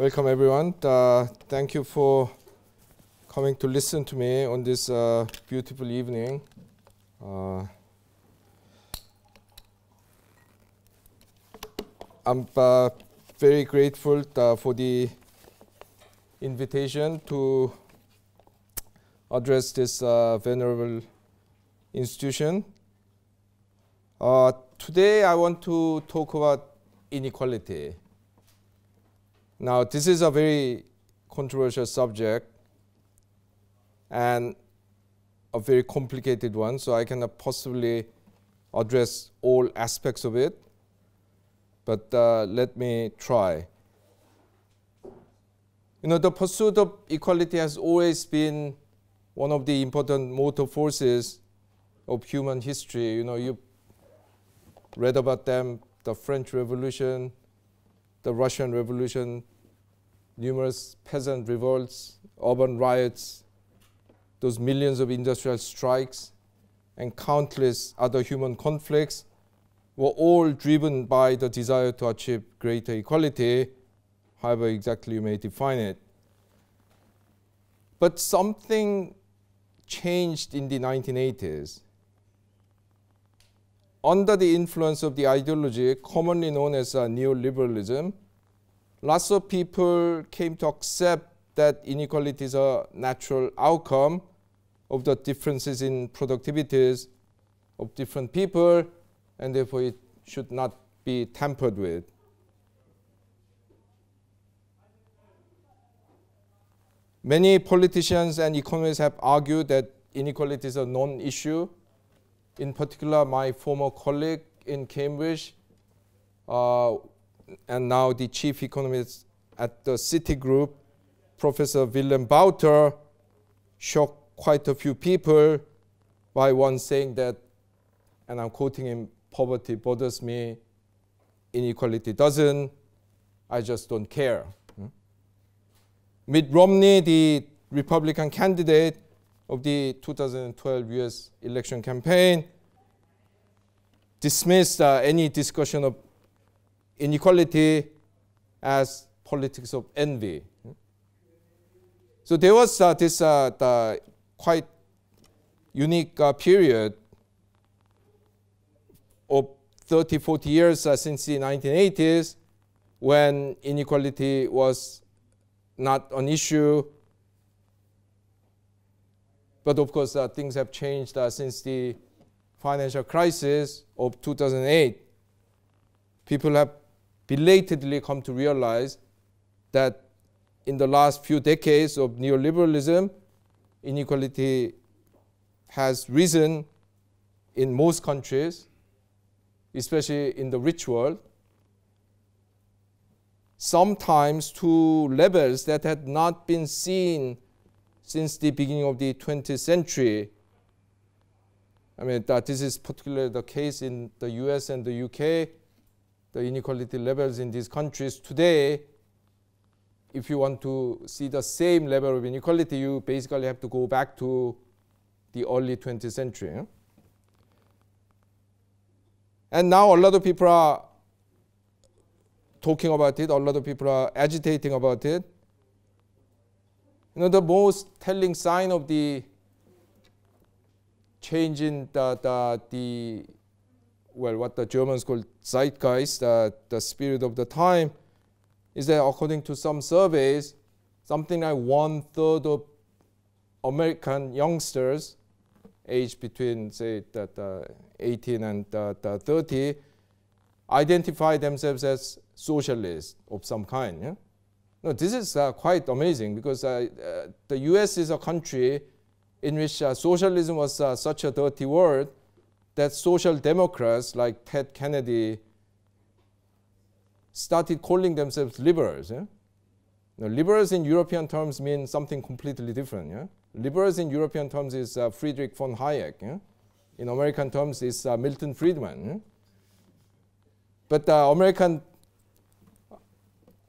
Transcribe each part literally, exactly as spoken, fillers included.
Welcome, everyone. Uh, thank you for coming to listen to me on this uh, beautiful evening. Uh, I'm uh, very grateful uh, for the invitation to address this uh, venerable institution. Uh, today, I want to talk about inequality. Now, this is a very controversial subject and a very complicated one, so I cannot possibly address all aspects of it, but uh, let me try. You know, the pursuit of equality has always been one of the important motive forces of human history. You know, you read about them, the French Revolution, the Russian Revolution, numerous peasant revolts, urban riots, those millions of industrial strikes, and countless other human conflicts were all driven by the desire to achieve greater equality, however exactly you may define it. But something changed in the nineteen eighties. Under the influence of the ideology commonly known as uh, neoliberalism, lots of people came to accept that inequality is a natural outcome of the differences in productivities of different people, and therefore it should not be tampered with. Many politicians and economists have argued that inequality is a non-issue. In particular, my former colleague in Cambridge, uh, and now the chief economist at the Citigroup, Professor William Bouter, shocked quite a few people by once saying that, and I'm quoting him, "Poverty bothers me, inequality doesn't, I just don't care." Hmm? Mitt Romney, the Republican candidate of the two thousand twelve U S election campaign, dismissed uh, any discussion of inequality as politics of envy. Hmm? So there was uh, this uh, the quite unique uh, period of thirty, forty years uh, since the nineteen eighties when inequality was not an issue. But of course, uh, things have changed uh, since the financial crisis of two thousand eight. People have belatedly come to realize that in the last few decades of neoliberalism, inequality has risen in most countries, especially in the rich world, sometimes to levels that had not been seen since the beginning of the twentieth century. I mean, that this is particularly the case in the U S and the U K. The inequality levels in these countries today, if you want to see the same level of inequality, you basically have to go back to the early twentieth century. Eh? And now a lot of people are talking about it, a lot of people are agitating about it. You know, the most telling sign of the change in the, the, the well, what the Germans call zeitgeist, uh, the spirit of the time, is that according to some surveys, something like one third of American youngsters aged between, say, that, uh, eighteen and uh, thirty identify themselves as socialists of some kind. Yeah? No, this is uh, quite amazing because uh, uh, the U S is a country in which uh, socialism was uh, such a dirty word that social democrats like Ted Kennedy started calling themselves liberals. Yeah? Now, liberals in European terms mean something completely different. Yeah? Liberals in European terms is uh, Friedrich von Hayek. Yeah? In American terms, it's uh, Milton Friedman. Yeah? But uh, American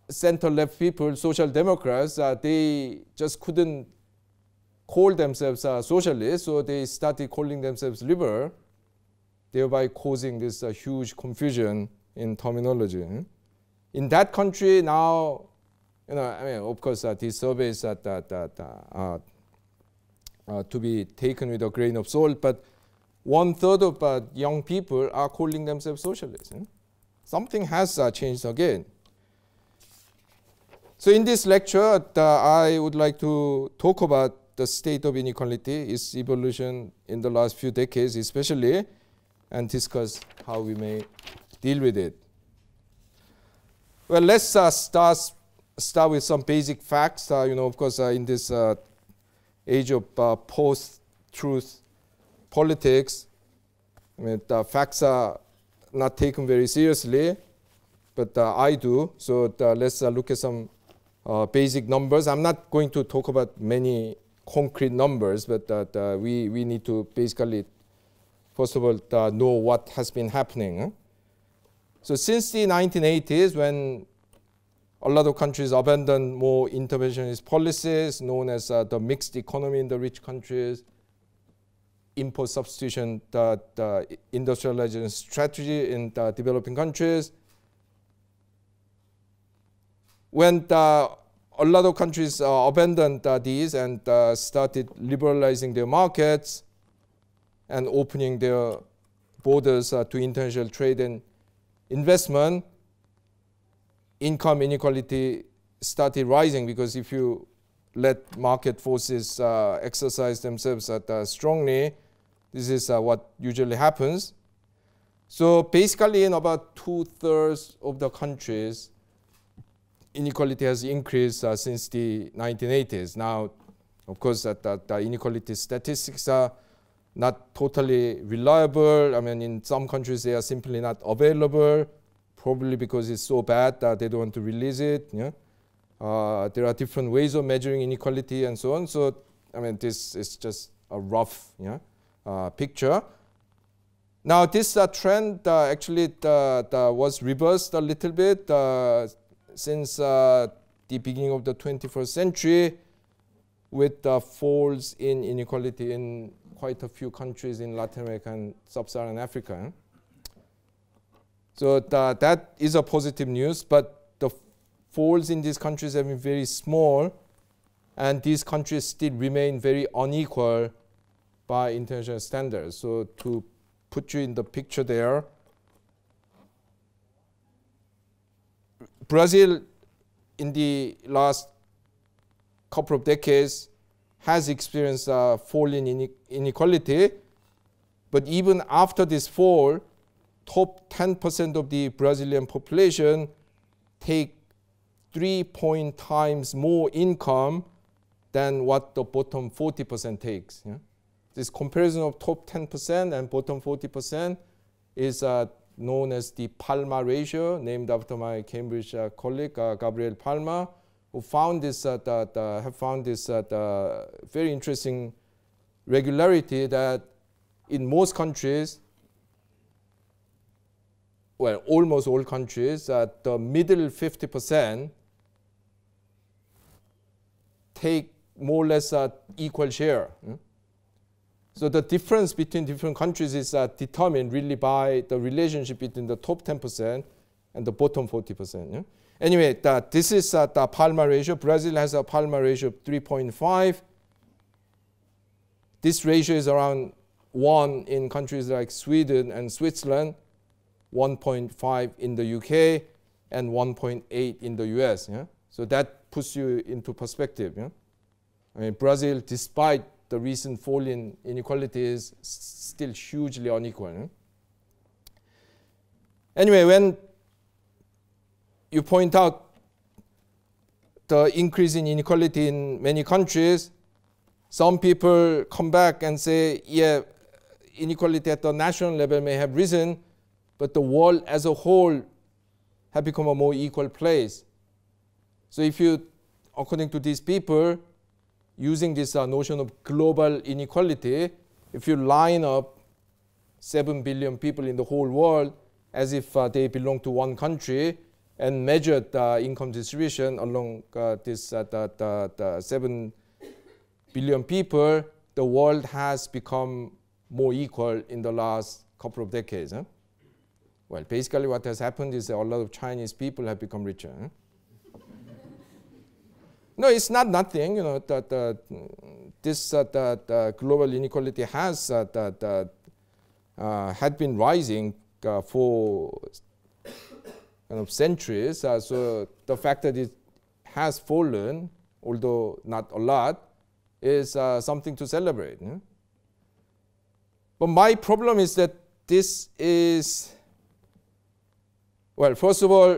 center-left people, social democrats, uh, they just couldn't call themselves uh, socialists, so they started calling themselves liberal, thereby causing this uh, huge confusion in terminology. Hmm? In that country now, you know, I mean, of course, uh, these surveys that that that uh, uh, to be taken with a grain of salt, but one third of uh, young people are calling themselves socialists. Eh? Something has uh, changed again. So in this lecture, uh, I would like to talk about the state of inequality, its evolution in the last few decades, especially, and discuss how we may deal with it. Well, let's uh, start start with some basic facts. Uh, you know, of course, uh, in this uh, age of uh, post-truth politics, I mean, the facts are not taken very seriously, but uh, I do. So uh, let's uh, look at some uh, basic numbers. I'm not going to talk about many concrete numbers, but that, uh, we, we need to basically, first of all, uh, know what has been happening. Huh? So since the nineteen eighties, when a lot of countries abandoned more interventionist policies known as uh, the mixed economy in the rich countries, import substitution, the, the industrialization strategy in the developing countries. When the, a lot of countries uh, abandoned uh, these and uh, started liberalizing their markets and opening their borders uh, to international trade and investment, income inequality started rising, because if you let market forces uh, exercise themselves at, uh, strongly, this is uh, what usually happens. So basically, in about two-thirds of the countries, inequality has increased uh, since the nineteen eighties. Now, of course, that, that the inequality statistics are not totally reliable. I mean, in some countries, they are simply not available, probably because it's so bad that they don't want to release it. Yeah? Uh, there are different ways of measuring inequality and so on. So, I mean, this is just a rough yeah, uh, picture. Now, this uh, trend uh, actually the, the was reversed a little bit uh, since uh, the beginning of the twenty-first century, with uh, falls in inequality in quite a few countries in Latin America and Sub-Saharan Africa. Eh? So the, that is a positive news, but falls in these countries have been very small, and these countries still remain very unequal by international standards. So to put you in the picture there, Brazil in the last couple of decades has experienced a fall in inequality, but even after this fall, top ten percent of the Brazilian population take three point times more income than what the bottom forty percent takes. Yeah? This comparison of top ten percent and bottom forty percent is uh, known as the Palma ratio, named after my Cambridge uh, colleague, uh, Gabriel Palma, who found this, uh, that, uh, have found this uh, the very interesting regularity that in most countries, well, almost all countries, uh, the middle fifty percent take more or less an equal share. Mm? So the difference between different countries is uh, determined really by the relationship between the top ten percent and the bottom forty percent. Yeah? Anyway, that this is uh, the Palma ratio. Brazil has a Palma ratio of three point five. This ratio is around one in countries like Sweden and Switzerland, one point five in the U K, and one point eight in the U S. Yeah? So that puts you into perspective. Yeah? I mean, Brazil, despite the recent fall in inequality, is still hugely unequal. Yeah? Anyway, when you point out the increase in inequality in many countries, some people come back and say, yeah, inequality at the national level may have risen, but the world as a whole has become a more equal place. So if you, according to these people, using this uh, notion of global inequality, if you line up seven billion people in the whole world as if uh, they belong to one country and measure the income distribution along uh, this uh, the, the, the seven billion people, the world has become more equal in the last couple of decades. Huh? Well, basically what has happened is that a lot of Chinese people have become richer. Eh? No, it's not nothing, you know, that uh, this uh, that, uh, global inequality has uh, that, uh, uh, had been rising uh, for kind of centuries. Uh, so the fact that it has fallen, although not a lot, is uh, something to celebrate. Yeah? But my problem is that this is, well, first of all,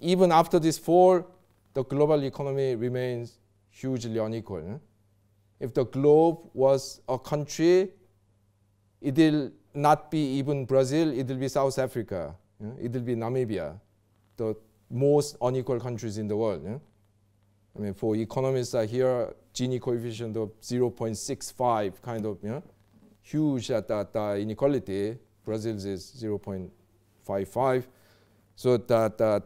even after this fall, the global economy remains hugely unequal. Yeah? If the globe was a country, it will not be even Brazil, it will be South Africa, yeah? It will be Namibia, the most unequal countries in the world. Yeah? I mean, for economists uh, here, Gini coefficient of zero point six five, kind of, you know, huge at that uh, inequality. Brazil's is zero point five five. So that uh,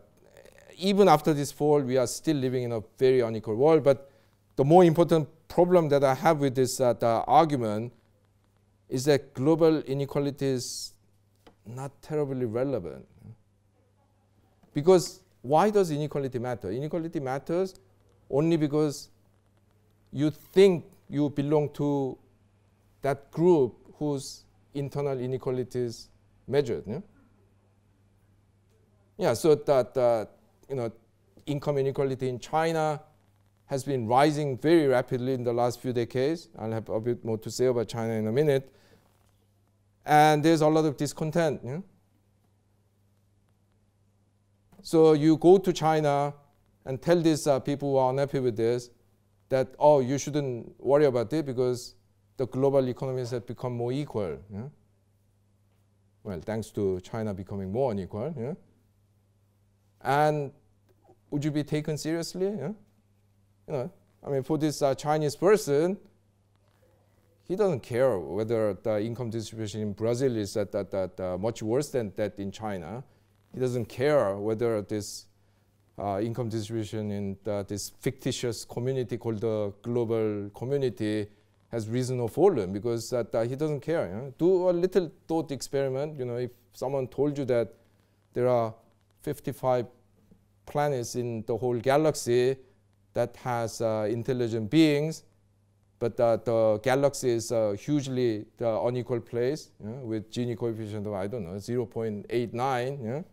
even after this fall, we are still living in a very unequal world. But the more important problem that I have with this uh, argument is that global inequality is not terribly relevant. Because why does inequality matter? Inequality matters only because you think you belong to that group whose internal inequalities measured. Yeah, yeah so that, uh, you know, income inequality in China has been rising very rapidly in the last few decades. I'll have a bit more to say about China in a minute. And there's a lot of discontent. Yeah? So you go to China and tell these uh, people who are unhappy with this that, oh, you shouldn't worry about it because the global economies have become more equal. Yeah? Well, thanks to China becoming more unequal. Yeah? And would you be taken seriously? Yeah? You know, I mean, for this uh, Chinese person, he doesn't care whether the income distribution in Brazil is at, at, at, uh, much worse than that in China. He doesn't care whether this Uh, income distribution in the, this fictitious community called the global community has risen or fallen, because that, uh, he doesn't care. You know? Do a little thought experiment. You know, if someone told you that there are fifty-five planets in the whole galaxy that has uh, intelligent beings, but uh, the galaxy is a hugely the unequal place, you know, with Gini coefficient of, I don't know, zero point eight nine. You know?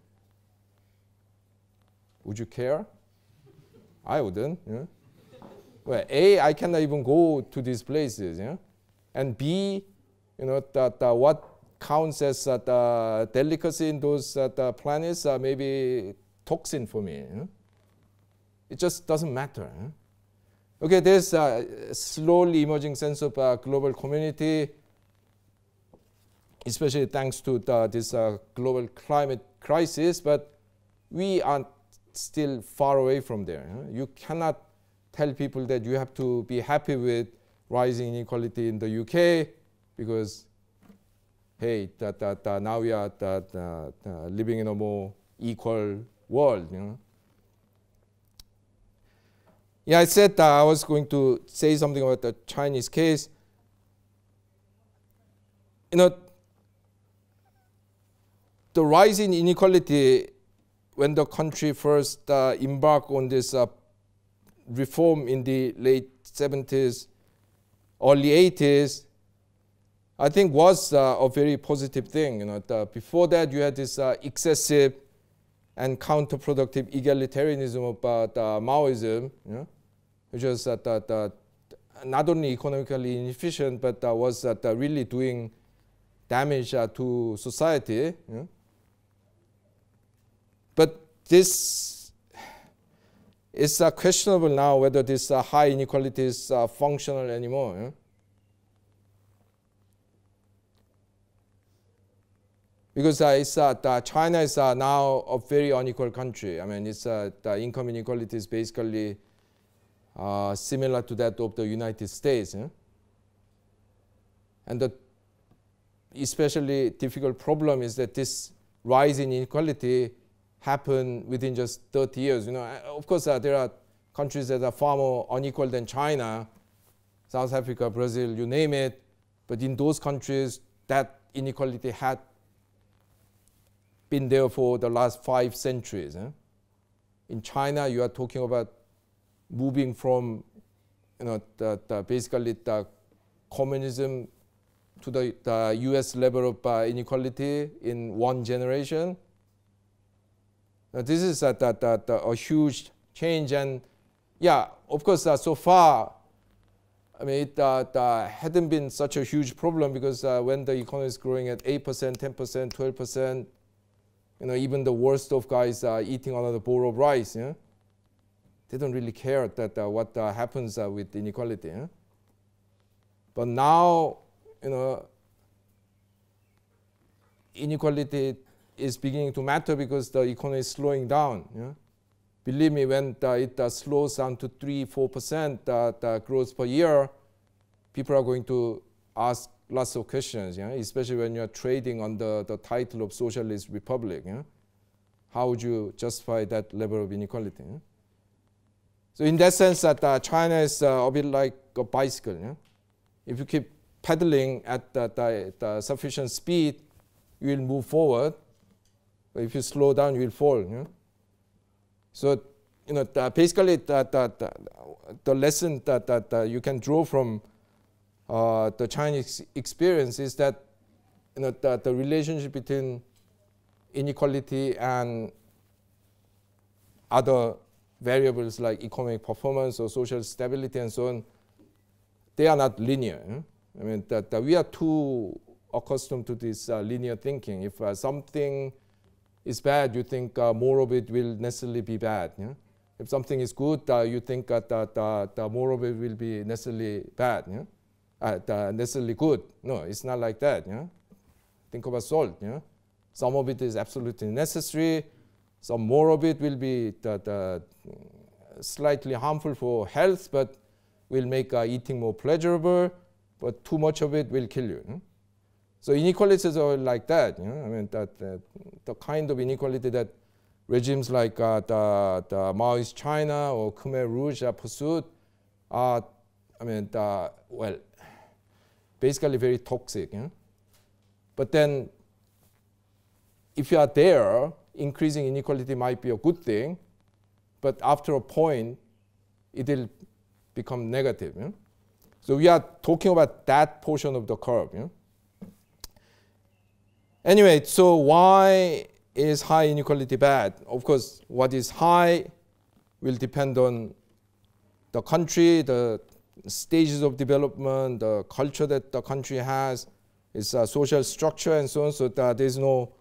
Would you care? I wouldn't. Yeah? Well, A, I cannot even go to these places. Yeah? And B, you know, that, uh, what counts as uh, the delicacy in those uh, the planets are maybe toxin for me. Yeah? It just doesn't matter. Yeah? Okay, there's a slowly emerging sense of uh, global community, especially thanks to the, this uh, global climate crisis, but we aren't still far away from there. Huh? You cannot tell people that you have to be happy with rising inequality in the U K because, hey, that, that, that now we are that, that, uh, living in a more equal world. You know? Yeah, I said that I was going to say something about the Chinese case. You know, the rise in inequality when the country first uh, embarked on this uh, reform in the late seventies, early eighties, I think was uh, a very positive thing. You know, the, before that, you had this uh, excessive and counterproductive egalitarianism about uh, Maoism, you know, which was uh, that, uh, not only economically inefficient, but uh, was uh, really doing damage uh, to society. You know. But this is uh, questionable now whether this uh, high inequality is uh, functional anymore. Yeah? Because uh, it's, uh, the China is uh, now a very unequal country. I mean, it's, uh, the income inequality is basically uh, similar to that of the United States. Yeah? And the especially difficult problem is that this rise in inequality happen within just thirty years. You know, of course, uh, there are countries that are far more unequal than China, South Africa, Brazil, you name it. But in those countries, that inequality had been there for the last five centuries. Eh? In China, you are talking about moving from, you know, the, the basically the communism to the, the U S level of uh, inequality in one generation. Now this is a, a, a, a huge change, and yeah, of course, uh, so far, I mean, it uh, the hadn't been such a huge problem, because uh, when the economy is growing at eight percent, ten percent, twelve percent, you know, even the worst of guys are eating another bowl of rice. Yeah? They don't really care that uh, what uh, happens uh, with inequality. Yeah? But now, you know, inequality is beginning to matter because the economy is slowing down. Yeah? Believe me, when uh, it uh, slows down to three, four percent uh, the growth per year, people are going to ask lots of questions, yeah? Especially when you're trading on the, the title of socialist republic. Yeah? How would you justify that level of inequality? Yeah? So in that sense, that uh, China is uh, a bit like a bicycle. Yeah? If you keep pedaling at the, the, the sufficient speed, you will move forward. But if you slow down, you will fall. Yeah? So, you know, the basically the, the, the, the lesson that, that, that you can draw from uh, the Chinese experience is that, you know, the, the relationship between inequality and other variables like economic performance or social stability and so on, they are not linear. Hmm? I mean, that, that we are too accustomed to this uh, linear thinking. If uh, something is bad, you think uh, more of it will necessarily be bad. Yeah? If something is good, uh, you think uh, that, that, that more of it will be necessarily bad, yeah? uh, that necessarily good. No, it's not like that. Yeah? Think about salt. Yeah? Some of it is absolutely necessary. Some more of it will be that, uh, slightly harmful for health, but will make uh, eating more pleasurable. But too much of it will kill you. Yeah? So inequalities are like that. You know? I mean, that, that the kind of inequality that regimes like uh, the, the Maoist China or Khmer Rouge are pursued are, I mean, the, well, basically very toxic. You know? But then, if you are there, increasing inequality might be a good thing, but after a point, it will become negative. You know? So we are talking about that portion of the curve. You know? Anyway, so why is high inequality bad? Of course, what is high will depend on the country, the stages of development, the culture that the country has, its uh, social structure, and so on. So that there's no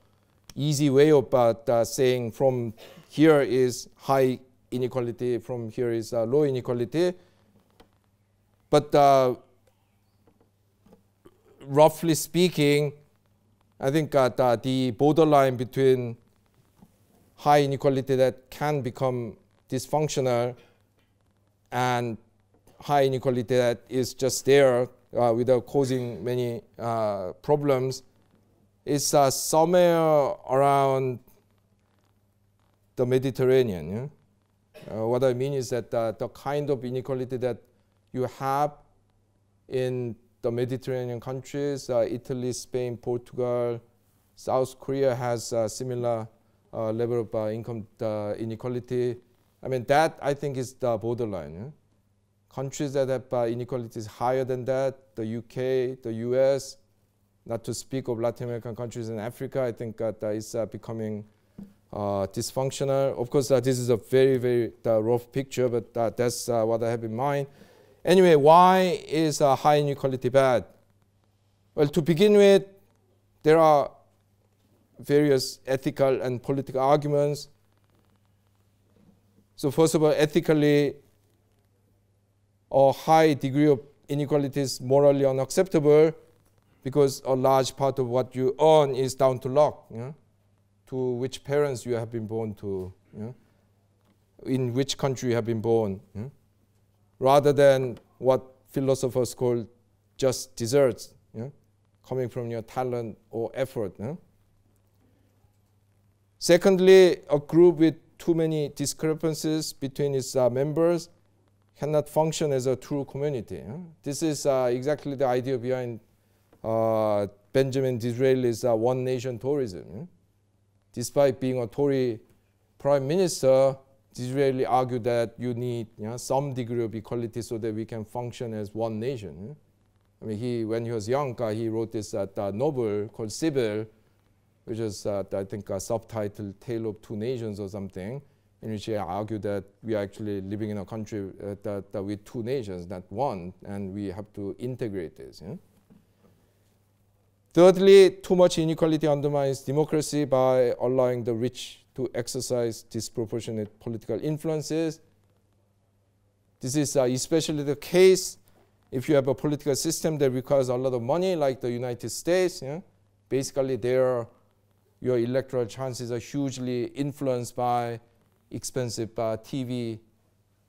easy way of uh, uh, saying from here is high inequality, from here is uh, low inequality. But uh, roughly speaking, I think uh, the, the borderline between high inequality that can become dysfunctional and high inequality that is just there uh, without causing many uh, problems is uh, somewhere around the Mediterranean. Yeah? Uh, what I mean is that uh, the kind of inequality that you have in the Mediterranean countries, uh, Italy, Spain, Portugal, South Korea has a similar uh, level of uh, income uh, inequality. I mean, that I think is the borderline. Yeah? Countries that have uh, inequalities higher than that, the U K, the U S, not to speak of Latin American countries and Africa, I think uh, that is uh, becoming uh, dysfunctional. Of course, uh, this is a very, very uh, rough picture, but uh, that's uh, what I have in mind. Anyway, why is uh, high inequality bad? Well, to begin with, there are various ethical and political arguments. So first of all, ethically, a high degree of inequality is morally unacceptable because a large part of what you earn is down to luck, yeah? To which parents you have been born to, yeah? In which country you have been born. Yeah? Rather than what philosophers call just desserts, yeah? Coming from your talent or effort. Yeah? Secondly, a group with too many discrepancies between its uh, members cannot function as a true community. Yeah? This is uh, exactly the idea behind uh, Benjamin Disraeli's uh, one nation Toryism. Yeah? Despite being a Tory prime minister, The Israeli argue that you need you know, some degree of equality so that we can function as one nation. You know? I mean, he, when he was young, uh, he wrote this uh, novel called Sibyl, which is, uh, I think, a subtitled Tale of Two Nations or something, in which he argued that we are actually living in a country uh, that, that with two nations, not one, and we have to integrate this. You know? Thirdly, too much inequality undermines democracy by allowing the rich to exercise disproportionate political influences. This is uh, especially the case if you have a political system that requires a lot of money, like the United States. You know? Basically, there, your electoral chances are hugely influenced by expensive uh, T V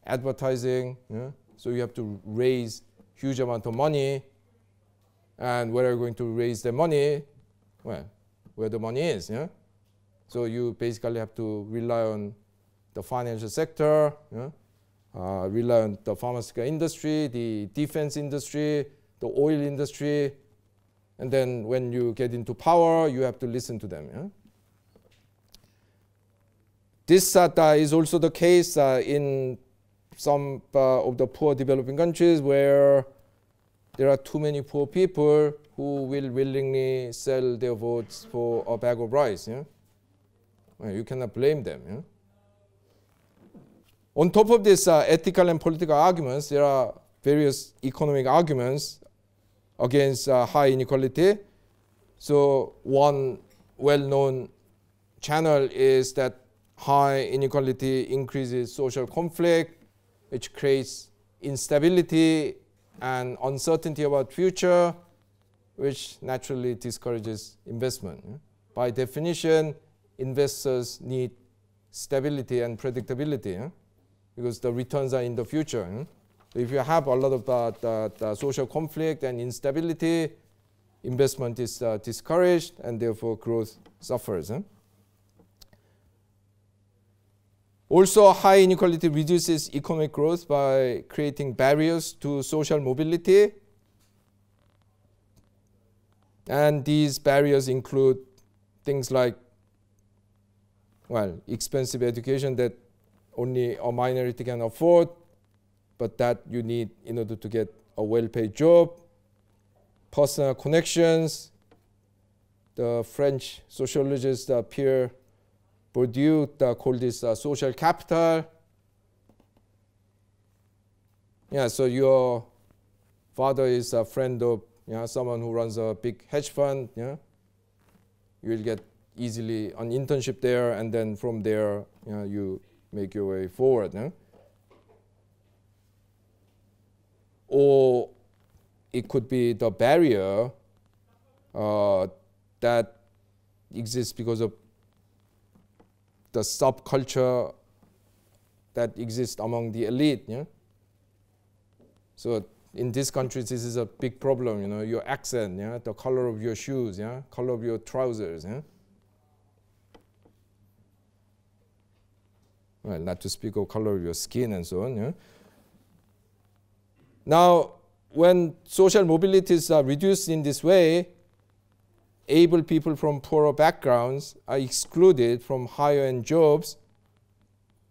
advertising. You know? So you have to raise huge amount of money. And where are you going to raise the money? Well, where the money is. You know? So you basically have to rely on the financial sector, you know, uh, rely on the pharmaceutical industry, the defense industry, the oil industry. And then when you get into power, you have to listen to them. You know? This uh, is also the case uh, in some uh, of the poor developing countries where there are too many poor people who will willingly sell their votes for a bag of rice. You know? Well, you cannot blame them. You know? On top of these uh, ethical and political arguments, there are various economic arguments against uh, high inequality. So one well-known channel is that high inequality increases social conflict, which creates instability and uncertainty about future, which naturally discourages investment. Yeah? By definition, investors need stability and predictability, yeah? Because the returns are in the future. Yeah? If you have a lot of uh, the, the social conflict and instability, investment is uh, discouraged, and therefore growth suffers. Yeah? Also, high inequality reduces economic growth by creating barriers to social mobility. And these barriers include things like, well, expensive education that only a minority can afford, but that you need in order to get a well-paid job, personal connections. The French sociologist uh, Pierre Bourdieu uh, called this uh, social capital. Yeah, so your father is a friend of you know, someone who runs a big hedge fund. Yeah? You will get easily an internship there, and then from there you, know, you make your way forward. Yeah? Or it could be the barrier uh, that exists because of the subculture that exists among the elite. Yeah? So in this country, this is a big problem. You know, your accent, yeah? The color of your shoes, yeah? Color of your trousers. Yeah? Well, not to speak of color of your skin and so on. Yeah? Now, when social mobilities are reduced in this way, able people from poorer backgrounds are excluded from higher-end jobs,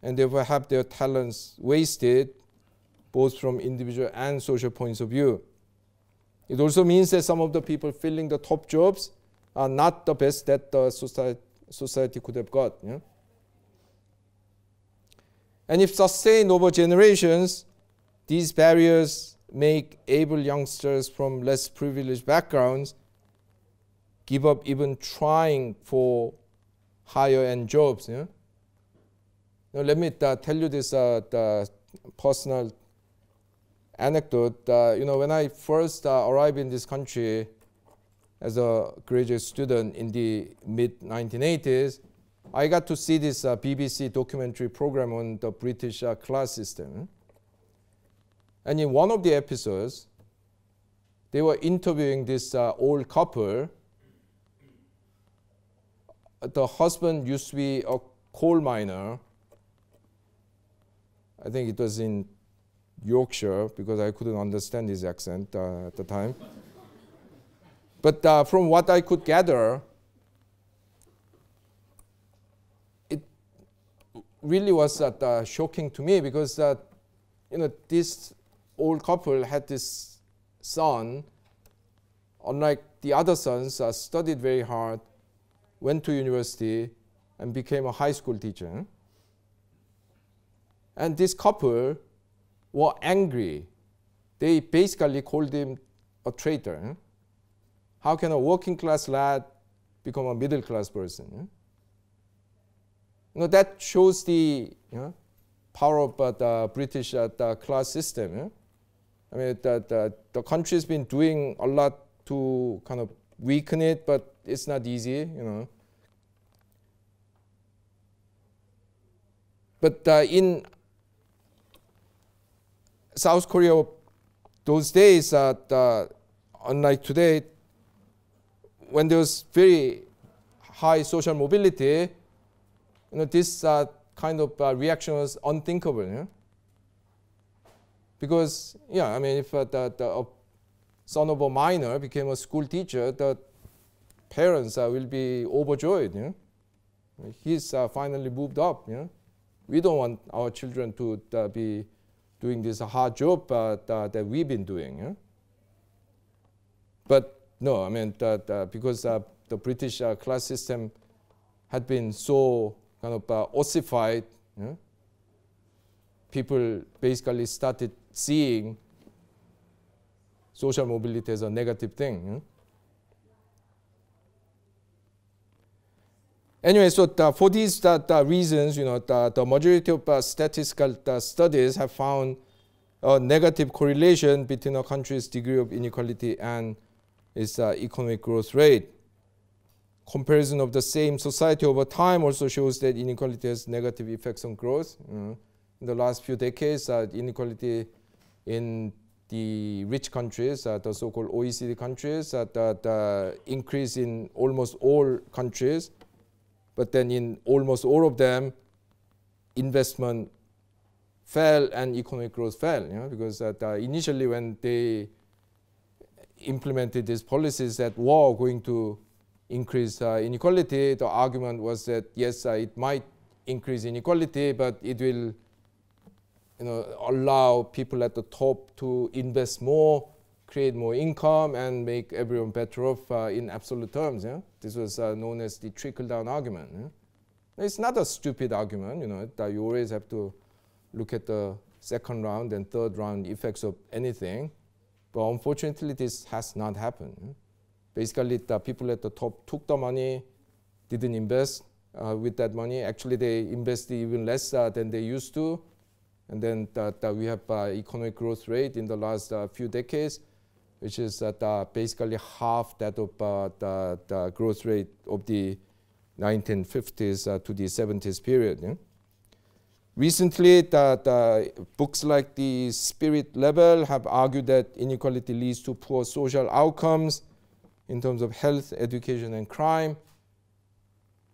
and they will have their talents wasted, both from individual and social points of view. It also means that some of the people filling the top jobs are not the best that the society, society could have got. Yeah? And if sustained over generations, these barriers make able youngsters from less privileged backgrounds give up even trying for higher-end jobs. Yeah? Now, let me uh, tell you this uh, the personal anecdote. Uh, you know, when I first uh, arrived in this country as a graduate student in the mid nineteen eighties, I got to see this uh, B B C documentary program on the British uh, class system. Yeah? And in one of the episodes, they were interviewing this uh, old couple. The husband used to be a coal miner. I think it was in Yorkshire, because I couldn't understand his accent uh, at the time. But uh, from what I could gather, it really was uh, uh, shocking to me, because uh, you know, this old couple had this son. Unlike the other sons, uh, studied very hard, went to university, and became a high school teacher. And this couple were angry. They basically called him a traitor. How can a working class lad become a middle class person? You know, that shows the you know, power of uh, the British uh, the class system. Yeah? I mean, the, the, the country's been doing a lot to kind of weaken it, but it's not easy, you know. But uh, in South Korea of those days, uh, the, unlike today, when there was very high social mobility, you know, this uh, kind of uh, reaction was unthinkable, yeah? Because, yeah, I mean, if uh, the, the uh, son of a miner became a school teacher, the parents uh, will be overjoyed. You know? He's uh, finally moved up. You know? We don't want our children to uh, be doing this hard job uh, th that we've been doing. You know? But no, I mean, that, uh, because uh, the British uh, class system had been so kind of uh, ossified, you know? People basically started seeing social mobility is a negative thing. You know? Anyway, so the, for these the, the reasons, you know, the, the majority of uh, statistical uh, studies have found a negative correlation between a country's degree of inequality and its uh, economic growth rate. Comparison of the same society over time also shows that inequality has negative effects on growth. You know? In the last few decades, uh, inequality in the rich countries, uh, the so-called O E C D countries, uh, the, the increase in almost all countries, but then in almost all of them, investment fell and economic growth fell, you know, because uh, the initially when they implemented these policies that were going to increase uh, inequality, the argument was that, yes, uh, it might increase inequality, but it will you know, allow people at the top to invest more, create more income, and make everyone better off uh, in absolute terms. Yeah? This was uh, known as the trickle-down argument. Yeah? It's not a stupid argument. You know, that you always have to look at the second round and third round effects of anything. But unfortunately, this has not happened. Yeah? Basically, the people at the top took the money, didn't invest uh, with that money. Actually, they invested even less uh, than they used to. And then that, that we have uh, economic growth rate in the last uh, few decades, which is at, uh, basically half that of uh, the, the growth rate of the nineteen fifties uh, to the seventies period. Yeah? Recently, that, uh, books like The Spirit Level have argued that inequality leads to poor social outcomes in terms of health, education, and crime.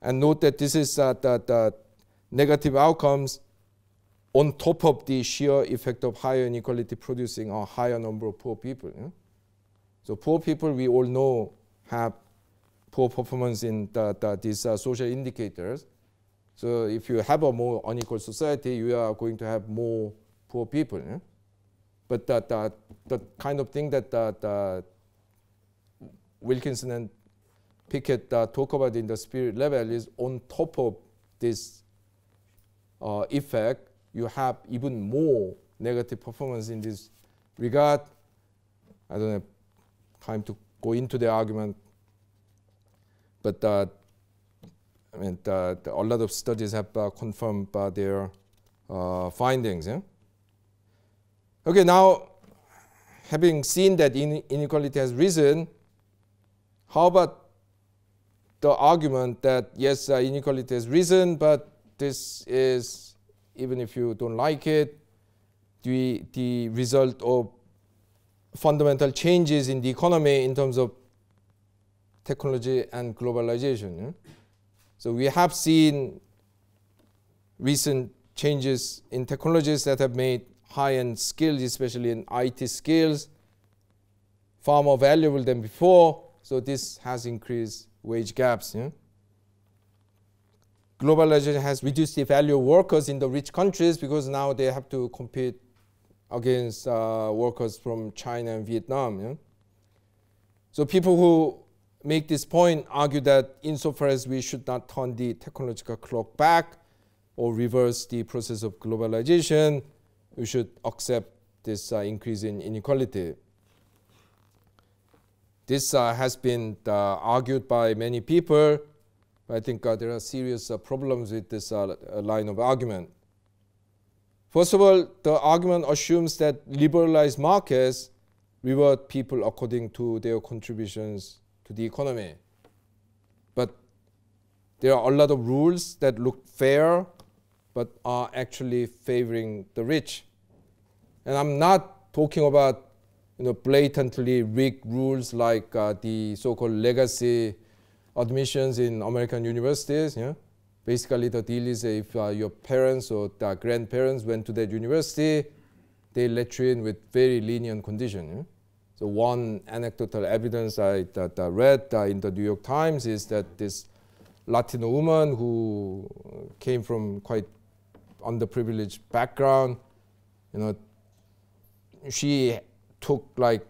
And note that this is uh, the, the negative outcomes on top of the sheer effect of higher inequality producing a higher number of poor people. Yeah? So poor people, we all know, have poor performance in the, the, these uh, social indicators. So if you have a more unequal society, you are going to have more poor people. Yeah? But that, that, that kind of thing that, that, that Wilkinson and Pickett uh, talk about in The Spirit Level is on top of this uh, effect, you have even more negative performance in this regard. I don't have time to go into the argument, but uh, I mean, uh, a lot of studies have uh, confirmed uh, their uh, findings. Yeah? Okay, now having seen that in inequality has risen, how about the argument that yes, uh, inequality has risen, but this is even if you don't like it, the, the result of fundamental changes in the economy in terms of technology and globalization. Yeah? So we have seen recent changes in technologies that have made high-end skills, especially in I T skills, far more valuable than before. So this has increased wage gaps. Yeah? globalization has reduced the value of workers in the rich countries because now they have to compete against uh, workers from China and Vietnam. Yeah? So people who make this point argue that insofar as we should not turn the technological clock back or reverse the process of globalization, we should accept this uh, increase in inequality. This uh, has been uh, argued by many people. I think uh, there are serious uh, problems with this uh, line of argument. First of all, the argument assumes that liberalized markets reward people according to their contributions to the economy. But there are a lot of rules that look fair, but are actually favoring the rich. And I'm not talking about, you know, blatantly rigged rules like uh, the so-called legacy admissions in American universities. Yeah? Basically, the deal is if uh, your parents or their grandparents went to that university, they let you in with very lenient conditions. Yeah? So one anecdotal evidence I that I read uh, in the New York Times is that this Latino woman who came from quite underprivileged background, you know, she took like,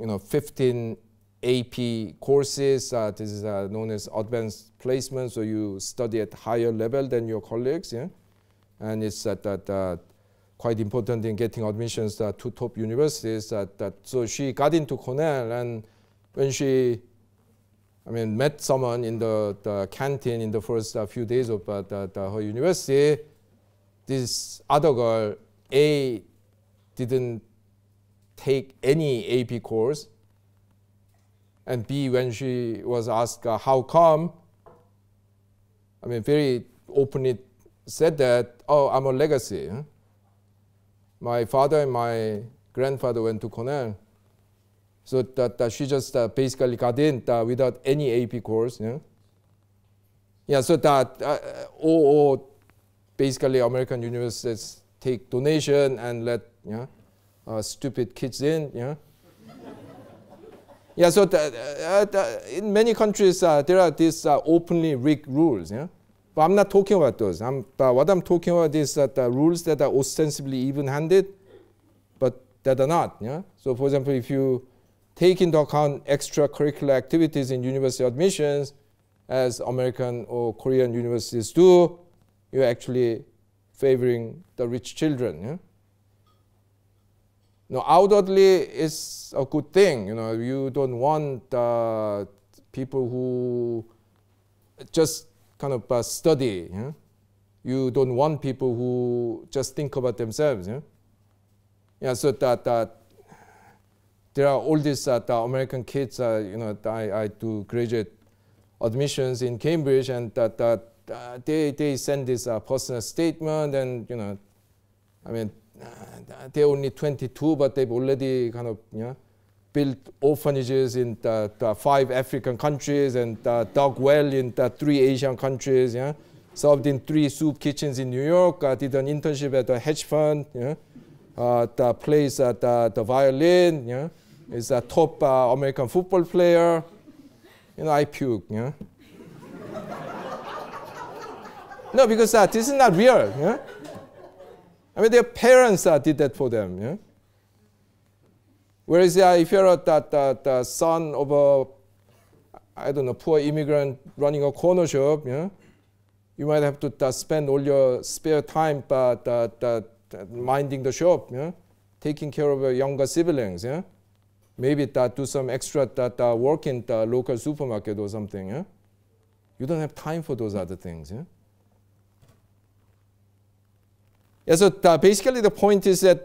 you know, fifteen A P courses. Uh, this is uh, known as advanced placement. So you study at higher level than your colleagues, yeah? And it's uh, that uh, quite important in getting admissions uh, to top universities. Uh, that so she got into Cornell, and when she, I mean, met someone in the, the canteen in the first uh, few days of uh, the, the, her university, this other girl A didn't take any A P course, and B, when she was asked uh, how come, I mean, very openly said that, oh, I'm a legacy. Huh? My father and my grandfather went to Cornell. So that, that she just uh, basically got in uh, without any A P course. Yeah, yeah, so that uh, all, all basically American universities take donation and let, yeah, Uh, stupid kids in, yeah. Yeah, so th uh, th in many countries uh, there are these uh, openly rigged rules, yeah. But I'm not talking about those. I'm, uh, what I'm talking about is that the rules that are ostensibly even-handed, but that are not, yeah. So, for example, if you take into account extracurricular activities in university admissions, as American or Korean universities do, you're actually favoring the rich children, yeah. No, outwardly, it's a good thing. You know, you don't want uh, people who just kind of uh, study. Yeah? You don't want people who just think about themselves. Yeah, yeah, so that, that there are all these uh, the American kids. Uh, you know, I, I do graduate admissions in Cambridge, and that, that uh, they they send this uh, personal statement, and you know, I mean, Uh, they're only twenty-two, but they've already kind of, you know, built orphanages in the, the five African countries and uh, dug well in the three Asian countries. Yeah, served in three soup kitchens in New York. Uh, did an internship at a hedge fund. Yeah, uh, the plays uh, the, the violin. Yeah, is a top uh, American football player. You know, I puke. Yeah. No, because uh, this is not real. Yeah. I mean, their parents uh, did that for them. Yeah? Whereas uh, if you're the son of a, I don't know, poor immigrant running a corner shop, yeah, you might have to uh, spend all your spare time uh, the, the, the minding the shop, yeah, taking care of your younger siblings. Yeah, maybe uh, do some extra uh, work in the local supermarket or something. Yeah, you don't have time for those other things. Yeah. Yeah, so th basically the point is that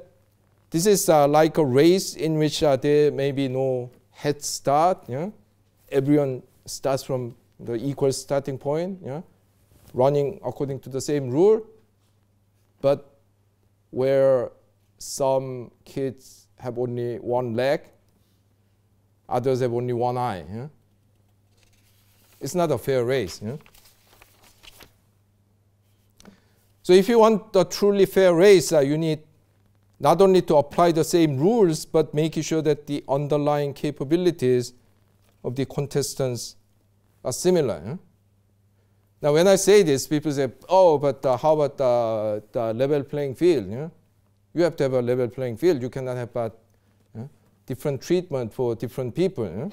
this is uh, like a race in which uh, there may be no head start. Yeah? Everyone starts from the equal starting point, yeah? Running according to the same rule, but where some kids have only one leg, others have only one eye. Yeah? It's not a fair race. Yeah? So if you want a truly fair race, uh, you need not only to apply the same rules, but making sure that the underlying capabilities of the contestants are similar. Yeah? Now, when I say this, people say, oh, but uh, how about uh, the level playing field? You know? You have to have a level playing field. You cannot have a, you know, different treatment for different people. You know?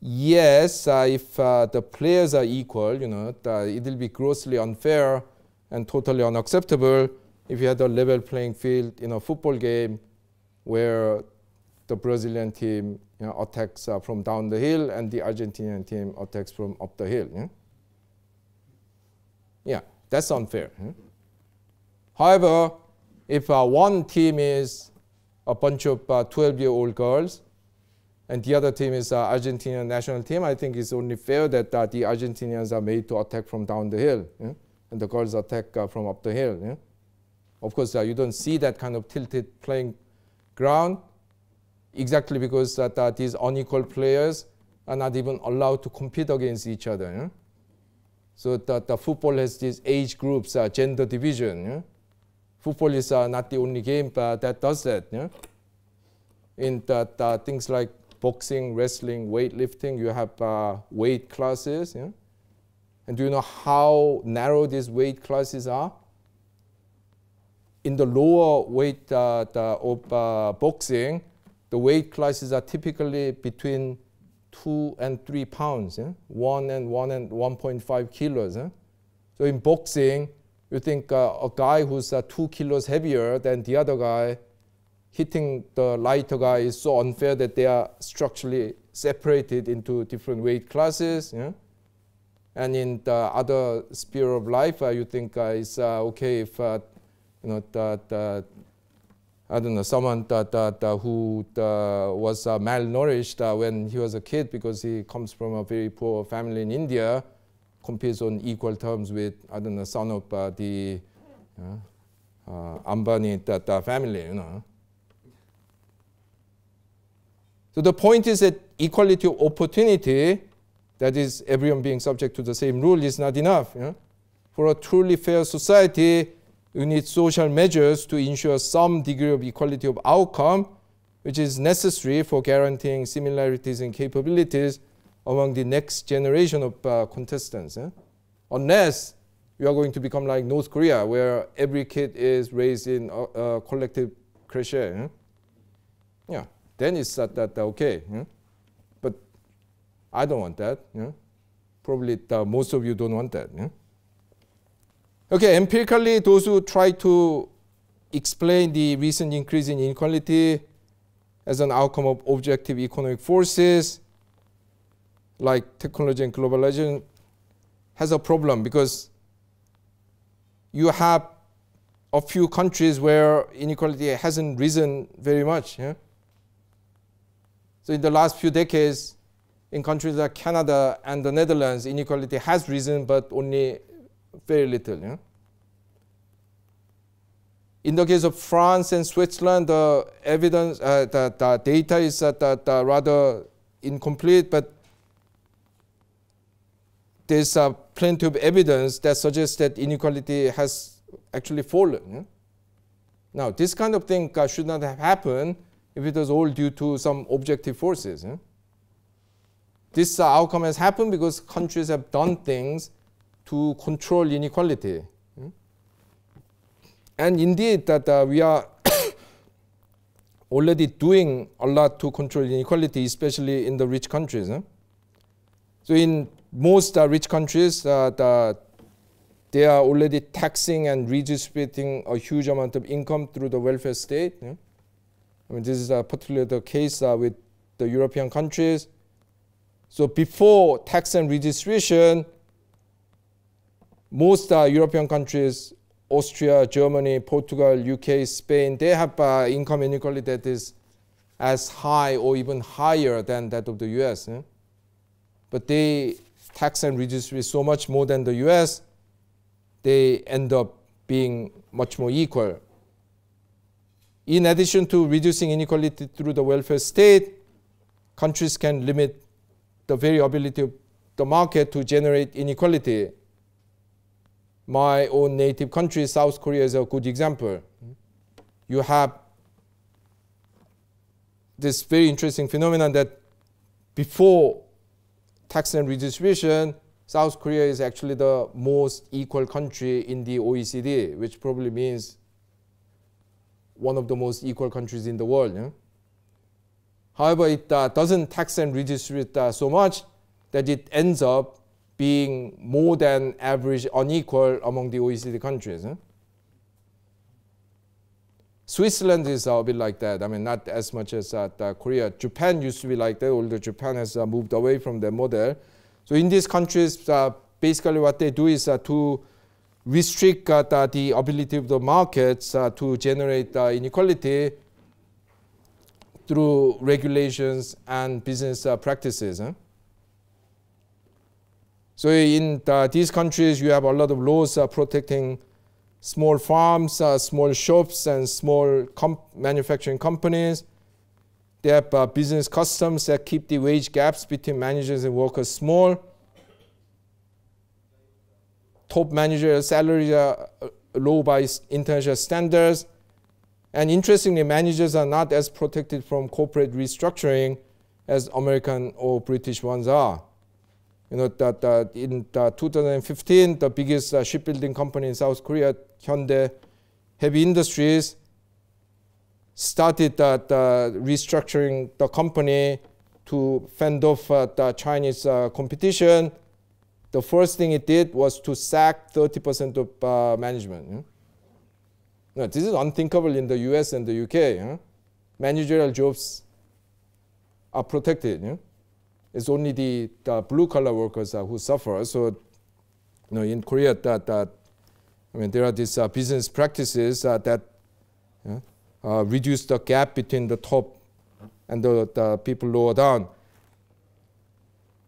Yes, uh, if uh, the players are equal, you know, it will be grossly unfair and totally unacceptable if you had a level playing field in a football game where the Brazilian team, you know, attacks uh, from down the hill and the Argentinian team attacks from up the hill. Yeah, yeah, that's unfair. Yeah? However, if uh, one team is a bunch of twelve-year-old uh, girls and the other team is the uh, Argentinian national team, I think it's only fair that uh, the Argentinians are made to attack from down the hill, yeah? And the girls attack uh, from up the hill. Yeah? Of course, uh, you don't see that kind of tilted playing ground, exactly because that, that these unequal players are not even allowed to compete against each other. Yeah? So that the football has these age groups, uh, gender division. Yeah? Football is uh, not the only game but that does that. Yeah? In that, uh, things like boxing, wrestling, weightlifting, you have uh, weight classes. Yeah? And do you know how narrow these weight classes are? In the lower weight uh, the of uh, boxing, the weight classes are typically between two and three pounds, yeah? one and one and one point five kilos. Yeah? So in boxing, you think uh, a guy who's uh, two kilos heavier than the other guy, hitting the lighter guy is so unfair that they are structurally separated into different weight classes. Yeah? And in the other sphere of life, uh, you think uh, it's uh, okay if uh, you know that. that I don't know, someone that, that, that who uh, was uh, malnourished uh, when he was a kid because he comes from a very poor family in India, competes on equal terms with, I don't know, son of uh, the uh, uh, Ambani that, that family, you know. So the point is that equality of opportunity, that is everyone being subject to the same rule, is not enough. You know? For a truly fair society, you need social measures to ensure some degree of equality of outcome, which is necessary for guaranteeing similarities and capabilities among the next generation of uh, contestants. Eh? Unless you are going to become like North Korea, where every kid is raised in a, a collective crèche. Eh? Yeah, then it's that, that okay. Eh? But I don't want that. Eh? Probably uh, most of you don't want that. Eh? Okay, empirically, those who try to explain the recent increase in inequality as an outcome of objective economic forces like technology and globalization has a problem because you have a few countries where inequality hasn't risen very much. Yeah? So in the last few decades, in countries like Canada and the Netherlands, inequality has risen, but only very little. Yeah? In the case of France and Switzerland, the evidence, uh, the, the data is uh, the, the rather incomplete, but there's uh, plenty of evidence that suggests that inequality has actually fallen. Yeah? Now, this kind of thing uh, should not have happened if it was all due to some objective forces. Yeah? This uh, outcome has happened because countries have done things to control inequality. Hmm? And indeed, that uh, we are already doing a lot to control inequality, especially in the rich countries. Eh? So in most uh, rich countries, uh, the, they are already taxing and redistributing a huge amount of income through the welfare state. Eh? I mean, this is uh, particularly the case uh, with the European countries. So before tax and redistribution, most uh, European countries, Austria, Germany, Portugal, U K, Spain, they have uh, income inequality that is as high or even higher than that of the U S. Eh? But they tax and redistribute so much more than the U S, they end up being much more equal. In addition to reducing inequality through the welfare state, countries can limit the variability of the market to generate inequality. My own native country, South Korea, is a good example. You have this very interesting phenomenon that before tax and redistribution, South Korea is actually the most equal country in the O E C D, which probably means one of the most equal countries in the world. Yeah? However, it uh, doesn't tax and redistribute uh, so much that it ends up being more than average unequal among the O E C D countries. Eh? Switzerland is a bit like that. I mean, not as much as uh, Korea. Japan used to be like that, although Japan has uh, moved away from the model. So in these countries, uh, basically what they do is uh, to restrict uh, the ability of the markets uh, to generate uh, inequality through regulations and business uh, practices. Eh? So in the, these countries, you have a lot of laws uh, protecting small farms, uh, small shops, and small comp manufacturing companies. They have uh, business customs that keep the wage gaps between managers and workers small. Top manager salaries are low by international standards. And interestingly, managers are not as protected from corporate restructuring as American or British ones are. You know, that uh, in uh, two thousand fifteen, the biggest uh, shipbuilding company in South Korea, Hyundai Heavy Industries, started uh, the restructuring the company to fend off uh, the Chinese uh, competition. The first thing it did was to sack thirty percent of uh, management. Yeah? Now, this is unthinkable in the U S and the U K. Yeah? Managerial jobs are protected. Yeah? It's only the, the blue-collar workers uh, who suffer. So, you know, in Korea, that, that I mean, there are these uh, business practices uh, that yeah, uh, reduce the gap between the top and the, the people lower down.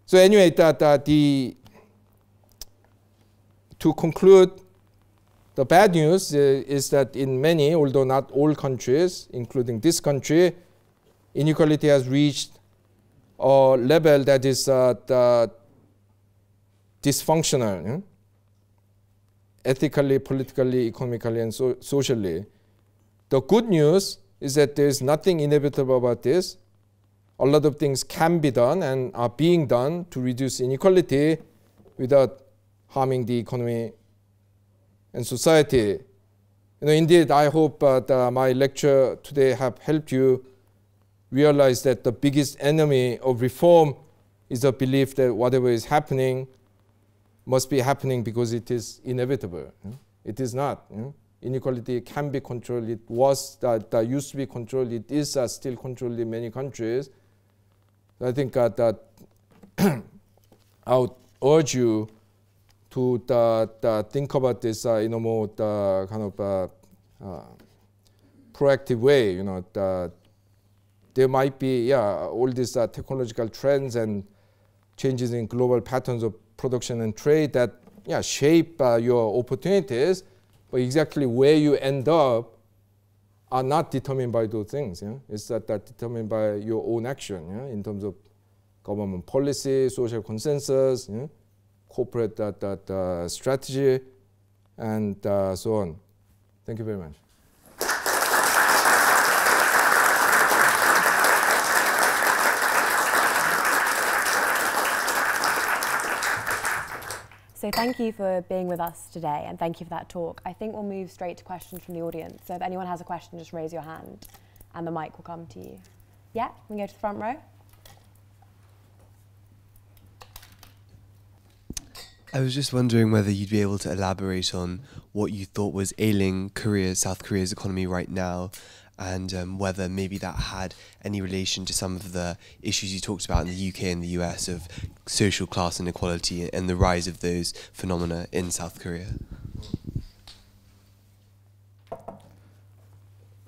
So, anyway, that, that the to conclude, the bad news uh, is that in many, although not all countries, including this country, inequality has reached or level that is uh, the dysfunctional, yeah? Ethically, politically, economically, and so socially. The good news is that there is nothing inevitable about this. A lot of things can be done and are being done to reduce inequality without harming the economy and society. You know, indeed, I hope uh, that my lecture today have helped you realize that the biggest enemy of reform is the belief that whatever is happening must be happening because it is inevitable. Yeah. It is not. Yeah. Inequality can be controlled. It was that, that used to be controlled. It is uh, still controlled in many countries. I think uh, that I would urge you to uh, uh, think about this uh, in a more uh, kind of uh, uh, proactive way. You know. The, There might be, yeah, all these uh, technological trends and changes in global patterns of production and trade that, yeah, shape uh, your opportunities, but exactly where you end up are not determined by those things. Yeah? It's that, that determined by your own action, yeah? In terms of government policy, social consensus, yeah? Corporate that, that, uh, strategy, and uh, so on. Thank you very much. So thank you for being with us today, and thank you for that talk. I think we'll move straight to questions from the audience. So if anyone has a question, just raise your hand, and the mic will come to you. Yeah, we can go to the front row. I was just wondering whether you'd be able to elaborate on what you thought was ailing Korea, South Korea's economy right now, and um, whether maybe that had any relation to some of the issues you talked about in the U K and the U S of social class inequality and the rise of those phenomena in South Korea.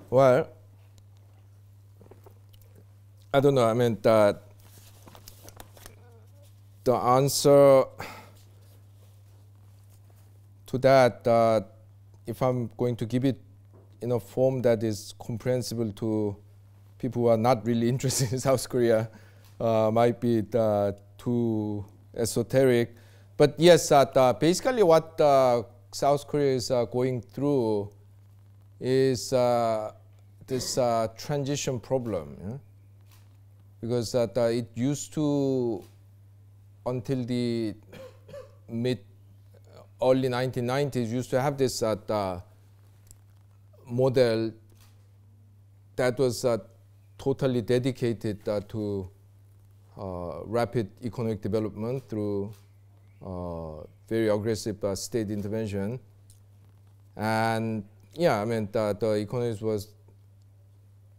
Well, I don't know. I mean, that the answer to that, uh, if I'm going to give it in a form that is comprehensible to people who are not really interested in South Korea, uh, might be uh, too esoteric. But yes, uh, uh, basically what uh, South Korea is uh, going through is uh, this uh, transition problem. Yeah? Because that, uh, it used to until the mid early nineteen nineties used to have this uh, uh, model that was uh, totally dedicated uh, to uh, rapid economic development through uh, very aggressive uh, state intervention. And yeah, I mean, the, the economist was,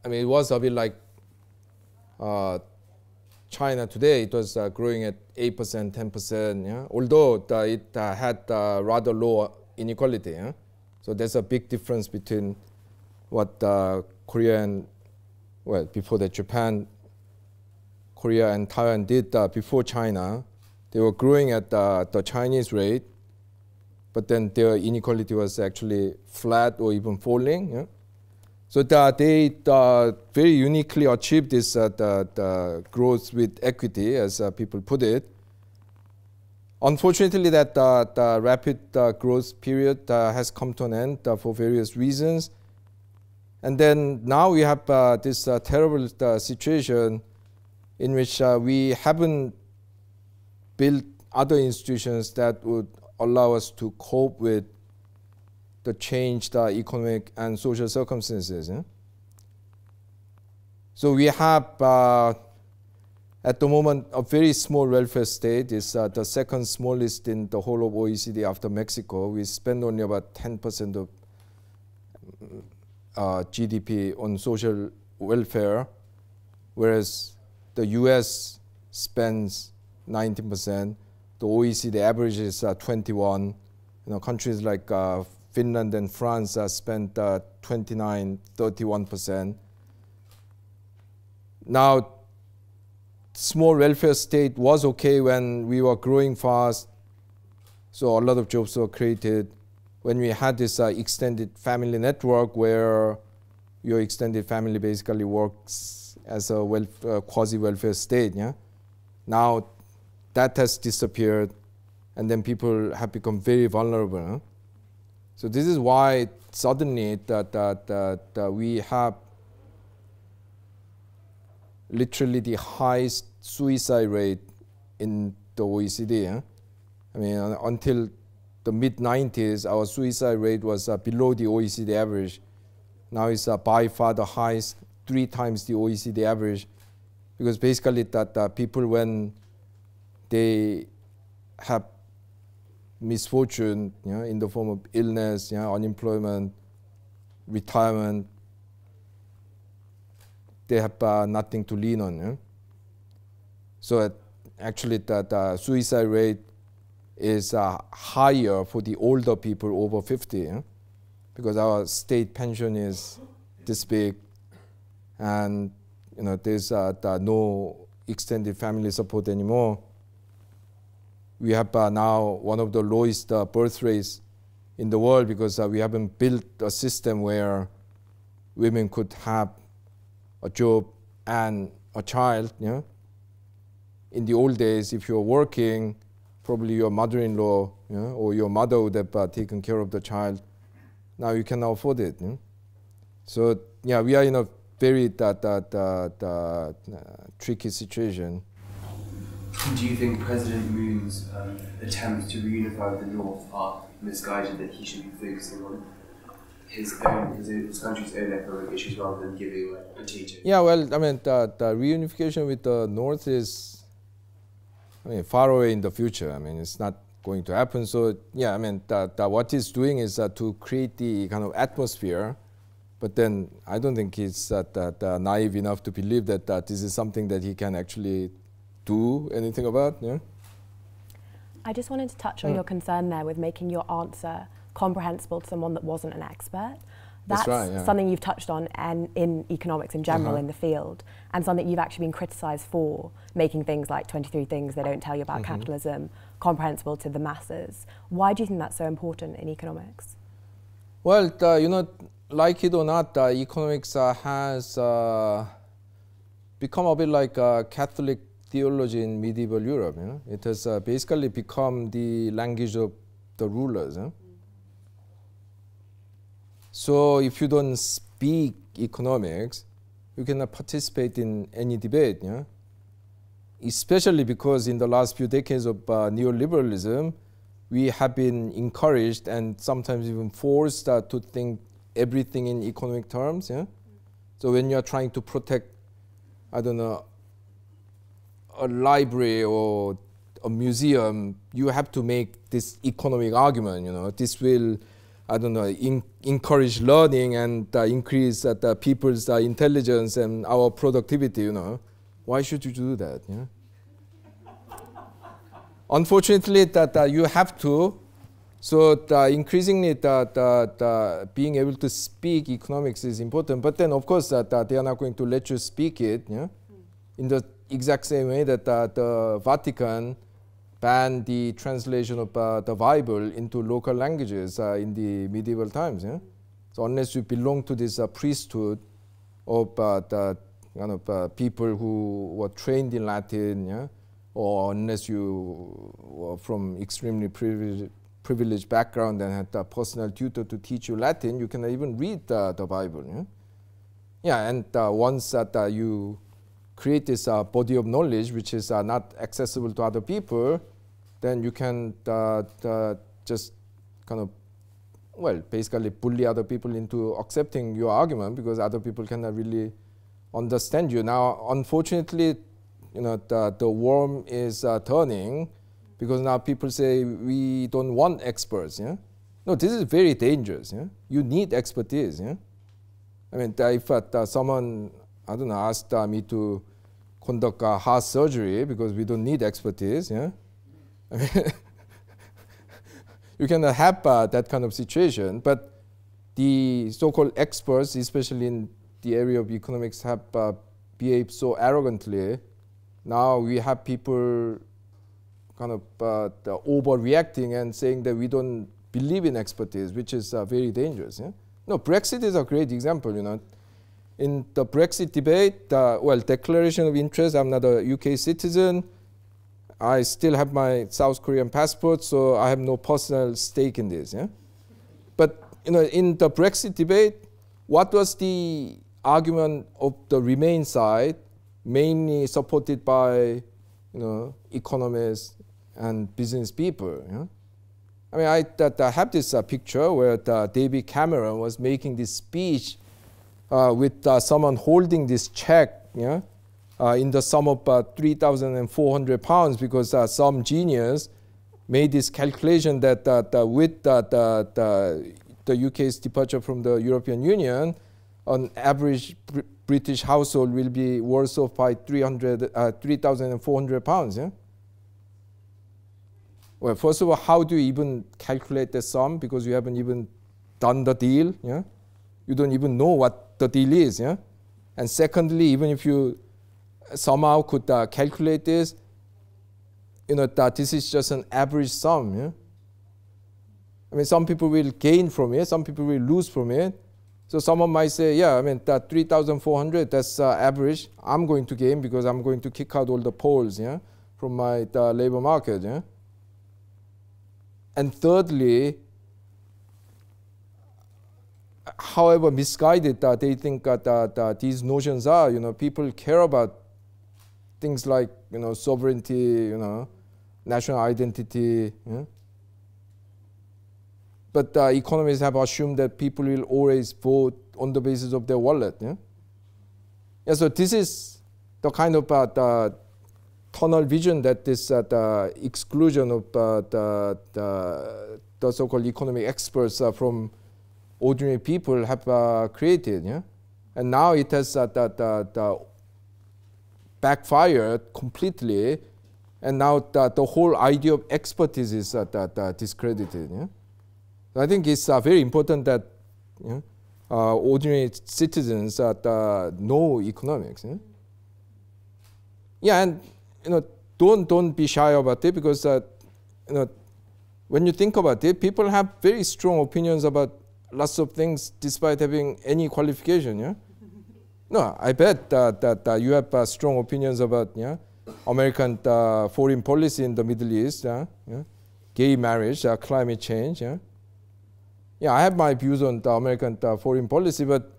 I mean, it was a bit like uh, China today. It was uh, growing at eight percent, ten percent, yeah? Although uh, it uh, had uh, rather low inequality. Yeah? So there's a big difference between what uh, Korea and, well, before that Japan, Korea and Taiwan did uh, before China. They were growing at uh, the Chinese rate, but then their inequality was actually flat or even falling. Yeah? So the, they uh, very uniquely achieved this uh, the, the growth with equity, as uh, people put it. Unfortunately, that uh, the rapid uh, growth period uh, has come to an end uh, for various reasons. And then now we have uh, this uh, terrible uh, situation in which uh, we haven't built other institutions that would allow us to cope with the changed uh, economic and social circumstances. Yeah? So we have, uh, at the moment, a very small welfare state. It's uh, the second smallest in the whole of O E C D after Mexico. We spend only about ten percent of Uh, G D P on social welfare, whereas the U S spends nineteen percent, the O E C D average is uh, twenty-one. You know, countries like uh, Finland and France uh, spend uh, twenty-nine, thirty-one percent. Now, small welfare state was okay when we were growing fast, so a lot of jobs were created. When we had this uh, extended family network where your extended family basically works as a welf uh, quasi-welfare state. Yeah? Now that has disappeared, and then people have become very vulnerable. Huh? So this is why suddenly that, that, that, that we have literally the highest suicide rate in the O E C D. Huh? I mean, uh, until the mid nineties, our suicide rate was uh, below the O E C D average. Now it's uh, by far the highest, three times the O E C D average, because basically that uh, people, when they have misfortune, you know, in the form of illness, you know, unemployment, retirement, they have uh, nothing to lean on. You know? So uh, actually that uh, suicide rate is uh, higher for the older people over fifty, yeah? Because our state pension is this big, and you know there's uh, the no extended family support anymore. We have uh, now one of the lowest uh, birth rates in the world, because uh, we haven't built a system where women could have a job and a child. Yeah? In the old days, if you're working, probably your mother-in-law, you know, or your mother would have uh, taken care of the child. Now you cannot afford it. You know? So yeah, we are in a very that, that, that, uh, tricky situation. Do you think President Moon's um, attempts to reunify the North are misguided, that he should be focusing on his own, his, own, his country's own economic issues rather than giving like, a teacher? Yeah, well, I mean, the, the reunification with the North is, I mean, far away in the future. I mean, it's not going to happen. So yeah, I mean, that, that what he's doing is uh, to create the kind of atmosphere. But then I don't think he's uh, that, uh, naive enough to believe that, that this is something that he can actually do anything about. Yeah? I just wanted to touch mm. on your concern there with making your answer comprehensible to someone that wasn't an expert. That's, That's right, yeah. something you've touched on and in economics in general, uh-huh. in the field, and something you've actually been criticised for, making things like twenty-three things they don't tell you about mm-hmm. capitalism comprehensible to the masses. Why do you think that's so important in economics? Well, uh, you know, like it or not, uh, economics uh, has uh, become a bit like uh, Catholic theology in medieval Europe. You know? It has uh, basically become the language of the rulers. Eh? So if you don't speak economics, you cannot participate in any debate. Yeah? especially because in the last few decades of uh, neoliberalism, we have been encouraged and sometimes even forced uh, to think everything in economic terms. Yeah? So when you're trying to protect, I don't know, a library or a museum, you have to make this economic argument, you know, this will, I don't know, in, encourage learning and uh, increase uh, the people's uh, intelligence and our productivity, you know. Why should you do that? Yeah? Unfortunately, that uh, you have to. So uh, increasingly, that, that uh, being able to speak economics is important. But then, of course, that, that they are not going to let you speak it, yeah? Mm. In the exact same way that uh, the Vatican banned the translation of uh, the Bible into local languages uh, in the medieval times. Yeah? So unless you belong to this uh, priesthood of uh, the kind of uh, people who were trained in Latin, yeah? Or unless you were from extremely privileged, privileged background and had a personal tutor to teach you Latin, you cannot even read uh, the Bible. Yeah, yeah and uh, once that uh, you create this uh, body of knowledge which is uh, not accessible to other people, then you can uh, uh, just kind of, well, basically bully other people into accepting your argument because other people cannot really understand you. Now, unfortunately, you know, the, the worm is uh, turning because now people say we don't want experts. Yeah? No, this is very dangerous. Yeah? You need expertise. Yeah? I mean, if uh, someone, I don't know, asked uh, me to conduct uh, heart surgery because we don't need expertise. Yeah, I mean, you cannot have uh, that kind of situation. But the so-called experts, especially in the area of economics, have uh, behaved so arrogantly. Now we have people kind of uh, overreacting and saying that we don't believe in expertise, which is uh, very dangerous. Yeah? No, Brexit is a great example. You know. In the Brexit debate, uh, well, declaration of interest, I'm not a U K citizen. I still have my South Korean passport, so I have no personal stake in this. Yeah? But you know, in the Brexit debate, what was the argument of the Remain side, mainly supported by you know, economists and business people? Yeah? I mean, I, that, I have this uh, picture where the David Cameron was making this speech Uh, with uh, someone holding this check, yeah, uh, in the sum of uh, three thousand four hundred pounds, because uh, some genius made this calculation that uh, the, with uh, the, the, the U K's departure from the European Union, an average br British household will be worse off by three thousand four hundred pounds. Yeah? Well, first of all, how do you even calculate the sum? Because you haven't even done the deal. Yeah? You don't even know what the deal is, yeah? And secondly, even if you somehow could uh, calculate this, you know, that this is just an average sum, yeah? I mean, some people will gain from it, some people will lose from it. So someone might say, yeah, I mean, that three thousand four hundred, that's uh, average. I'm going to gain because I'm going to kick out all the Poles, yeah? From my uh, labor market, yeah? And thirdly, however misguided that uh, they think uh, that uh, these notions are, you know, people care about things like, you know, sovereignty, you know, national identity. Yeah? But uh, economists have assumed that people will always vote on the basis of their wallet. Yeah, yeah, so this is the kind of uh, the tunnel vision that this uh, the exclusion of uh, the, the, the so-called economic experts uh, from ordinary people have uh, created, yeah? And now it has uh, that, uh, that backfired completely, and now that the whole idea of expertise is uh, that, uh, discredited. Yeah? So I think it's uh, very important that yeah, uh, ordinary citizens uh, that, uh, know economics. Yeah? Yeah, and you know, don't don't be shy about it, because uh, you know, when you think about it, people have very strong opinions about lots of things despite having any qualification, yeah? No, I bet uh, that uh, you have uh, strong opinions about, yeah, American uh, foreign policy in the Middle East, yeah? Yeah? Gay marriage, uh, climate change, yeah? Yeah, I have my views on the American uh, foreign policy, but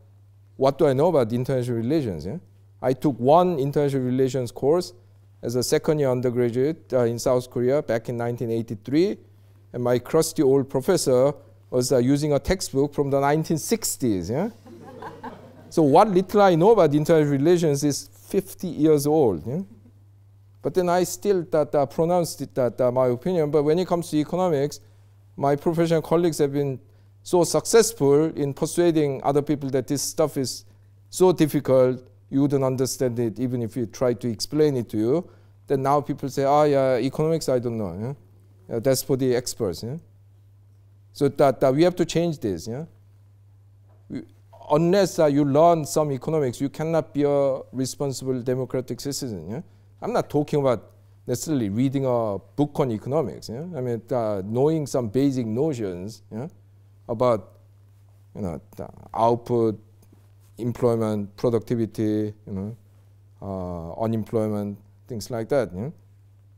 what do I know about international relations, yeah? I took one international relations course, as a second year undergraduate uh, in South Korea back in nineteen eighty-three. And my crusty old professor was uh, using a textbook from the nineteen sixties. Yeah? So what little I know about international relations is fifty years old. Yeah? But then I still that, uh, pronounced it that uh, my opinion. But when it comes to economics, my professional colleagues have been so successful in persuading other people that this stuff is so difficult, you wouldn't understand it even if you try to explain it to you. Then now people say, oh yeah, economics, I don't know. Yeah? Uh, that's for the experts. Yeah? So that, that we have to change this. Yeah? We, unless uh, you learn some economics, you cannot be a responsible democratic citizen. Yeah? I'm not talking about necessarily reading a book on economics. Yeah? I mean, uh, knowing some basic notions yeah? about you know, the output, employment, productivity, you know, uh, unemployment, things like that. Yeah?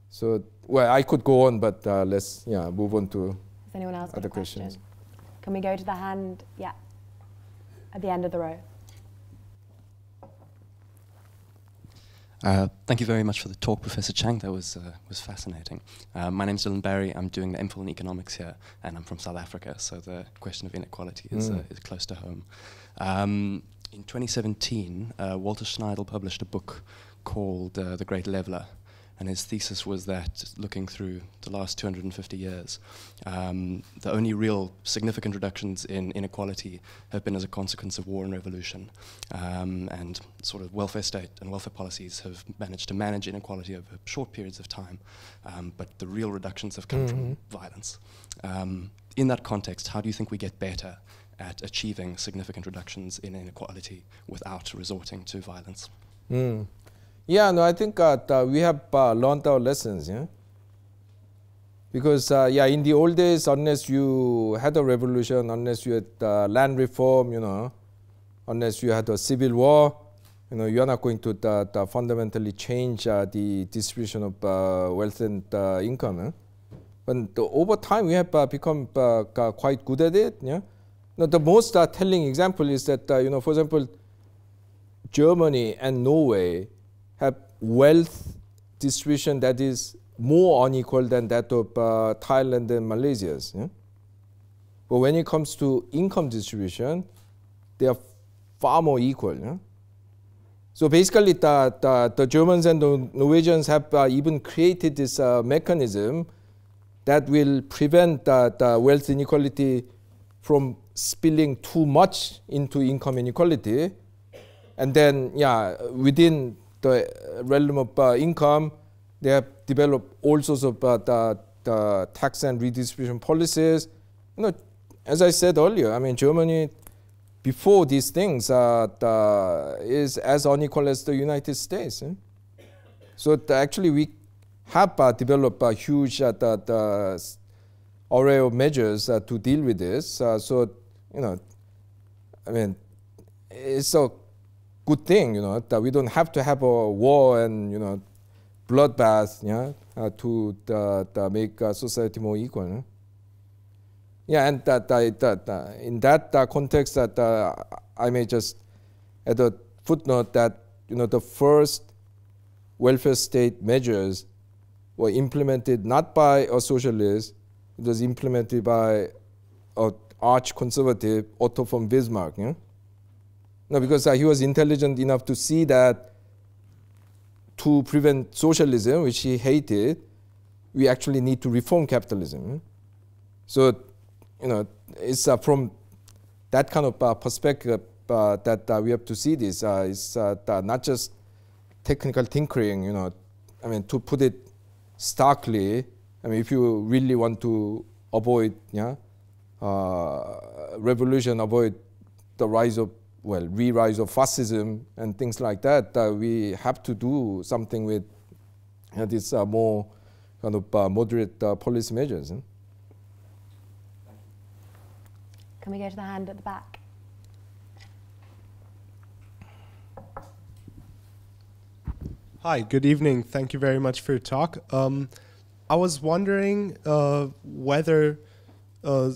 So, well, I could go on, but uh, let's yeah, move on to Has anyone else other got a question? questions. Can we go to the hand? Yeah, at the end of the row. Uh, thank you very much for the talk, Professor Chang. That was, uh, was fascinating. Uh, my name's Dylan Berry. I'm doing the M Phil in economics here, and I'm from South Africa, so the question of inequality mm. is, uh, is close to home. Um, in twenty seventeen, uh, Walter Schneidel published a book called uh, The Great Leveller, and his thesis was that, looking through the last two hundred fifty years, um, the only real significant reductions in inequality have been as a consequence of war and revolution. Um, and sort of welfare state and welfare policies have managed to manage inequality over short periods of time, um, but the real reductions have come mm-hmm. from violence. Um, in that context, how do you think we get better at achieving significant reductions in inequality without resorting to violence? Mm. Yeah, no, I think uh, th we have uh, learned our lessons, yeah. Because, uh, yeah, in the old days, unless you had a revolution, unless you had uh, land reform, you know, unless you had a civil war, you know, you're not going to th th fundamentally change uh, the distribution of uh, wealth and uh, income. Eh? But th over time, we have uh, become uh, quite good at it, yeah. Now, the most uh, telling example is that, uh, you know, for example, Germany and Norway have wealth distribution that is more unequal than that of uh, Thailand and Malaysia. Yeah? But when it comes to income distribution, they are far more equal. Yeah? So basically, the, the, the Germans and the Norwegians have uh, even created this uh, mechanism that will prevent uh, the wealth inequality from spilling too much into income inequality. And then, yeah, within the realm of uh, income, they have developed all sorts of uh, the, the tax and redistribution policies. You know, as I said earlier, I mean, Germany, before these things, uh, the is as unequal as the United States. Eh? So the actually, we have uh, developed a huge uh, the, the array of measures uh, to deal with this. Uh, so, you know, I mean, it's a good thing, you know, that we don't have to have a war and, you know, bloodbath, yeah, uh, to the, the make uh, society more equal. Yeah, yeah and that, that, that uh, in that uh, context, that uh, I may just add a footnote that, you know, the first welfare state measures were implemented not by a socialist, it was implemented by an arch-conservative, Otto von Bismarck. Yeah? No, because uh, he was intelligent enough to see that to prevent socialism, which he hated, we actually need to reform capitalism. So, you know, it's uh, from that kind of uh, perspective uh, that uh, we have to see this. Uh, it's uh, not just technical tinkering, you know. I mean, to put it starkly, I mean, if you really want to avoid, yeah, uh, revolution, avoid the rise of well, re-rise of fascism and things like that, uh, we have to do something with you know, these uh, more kind of uh, moderate uh, policy measures. Eh? Can we go to the hand at the back? Hi, good evening. Thank you very much for your talk. Um, I was wondering uh, whether uh,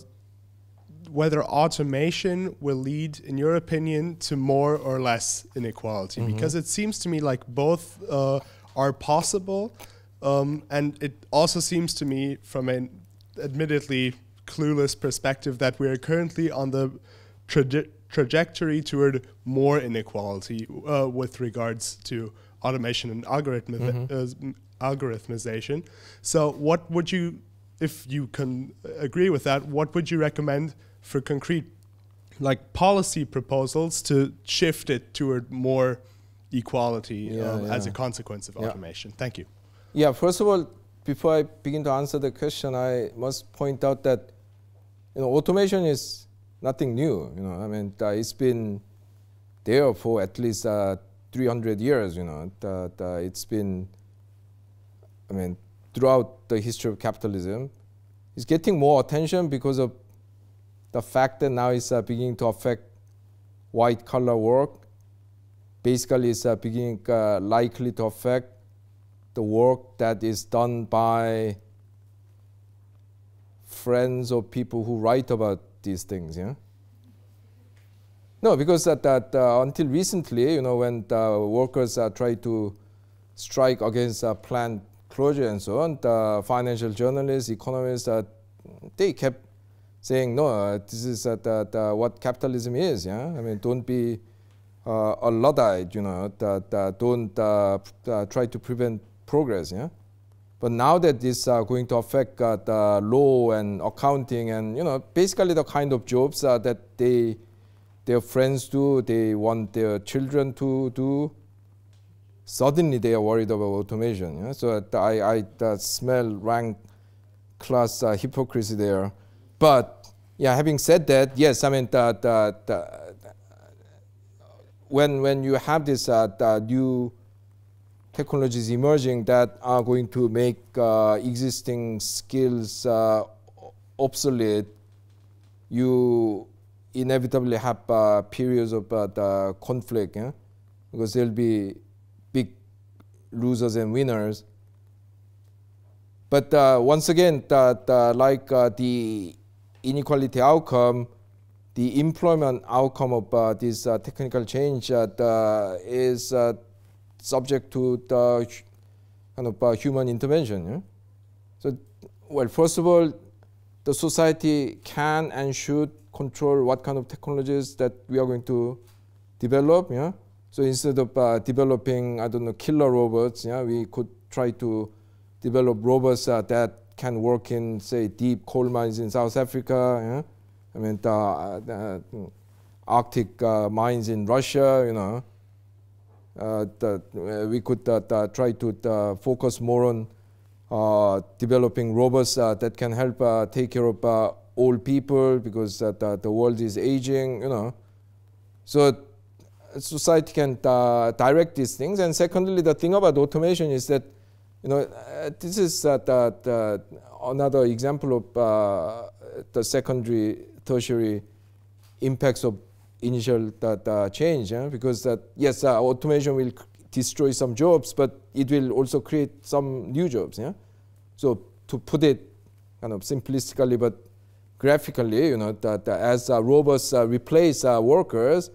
whether automation will lead, in your opinion, to more or less inequality. Mm-hmm. Because it seems to me like both uh, are possible. Um, and it also seems to me, from an admittedly clueless perspective, that we are currently on the traje trajectory toward more inequality uh, with regards to automation and algorithmi mm-hmm. uh, algorithmization. So what would you, if you can agree with that, what would you recommend for concrete like policy proposals to shift it toward more equality yeah, um, yeah. as a consequence of yeah. automation? Thank you. Yeah, first of all, before I begin to answer the question, I must point out that you know, automation is nothing new. You know, I mean, uh, it's been there for at least uh, three hundred years. You know, that, uh, it's been, I mean, throughout the history of capitalism. It's getting more attention because of the fact that now it's uh, beginning to affect white-collar work. Basically, it's uh, beginning uh, likely to affect the work that is done by friends or people who write about these things. Yeah. No, because that, that uh, until recently, you know, when the workers uh, try to strike against uh, plant closure and so on, the financial journalists, economists, uh, they kept saying, no, uh, this is uh, the, the what capitalism is, yeah? I mean, don't be uh, a Luddite, you know, that, that don't uh, uh, try to prevent progress, yeah? But now that it's uh, going to affect uh, the law and accounting and, you know, basically the kind of jobs uh, that they, their friends do, they want their children to do, suddenly they are worried about automation, yeah? So uh, I, I uh, smell rank class uh, hypocrisy there. But yeah, having said that, yes, I mean, the, the, the, when, when you have these uh, new technologies emerging that are going to make uh, existing skills uh, obsolete, you inevitably have uh, periods of uh, the conflict, yeah? Because there'll be big losers and winners. But uh, once again, that, uh, like uh, the inequality outcome, the employment outcome of uh, this uh, technical change uh, the, is uh, subject to the kind of uh, human intervention. Yeah? So, well, first of all, the society can and should control what kind of technologies that we are going to develop. Yeah? So instead of uh, developing, I don't know, killer robots, yeah, we could try to develop robots uh, that can work in, say, deep coal mines in South Africa. Yeah? I mean, the, uh, the Arctic uh, mines in Russia. You know, uh, the, uh, we could uh, the try to uh, focus more on uh, developing robots uh, that can help uh, take care of uh, old people because uh, the, the world is aging. You know, so society can uh, direct these things. And secondly, the thing about automation is that, you know, uh, this is uh, that, uh, another example of uh, the secondary, tertiary impacts of initial that, uh, change, yeah? Because that, yes, uh, automation will destroy some jobs, but it will also create some new jobs. Yeah? So to put it kind of simplistically, but graphically, you know, that uh, as uh, robots uh, replace uh, workers,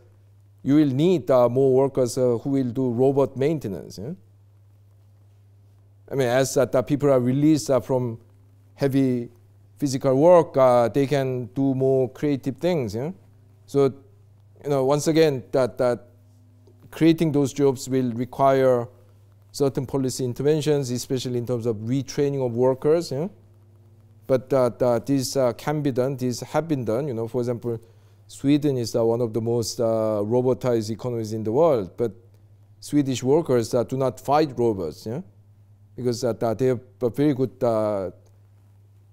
you will need uh, more workers uh, who will do robot maintenance. Yeah? I mean, as uh, the people are released uh, from heavy physical work, uh, they can do more creative things. Yeah? So, you know, once again, that, that creating those jobs will require certain policy interventions, especially in terms of retraining of workers. Yeah? But uh, that these uh, can be done, these have been done. You know, for example, Sweden is uh, one of the most uh, robotized economies in the world, but Swedish workers uh, do not fight robots. Yeah? Because uh, they have a very good uh,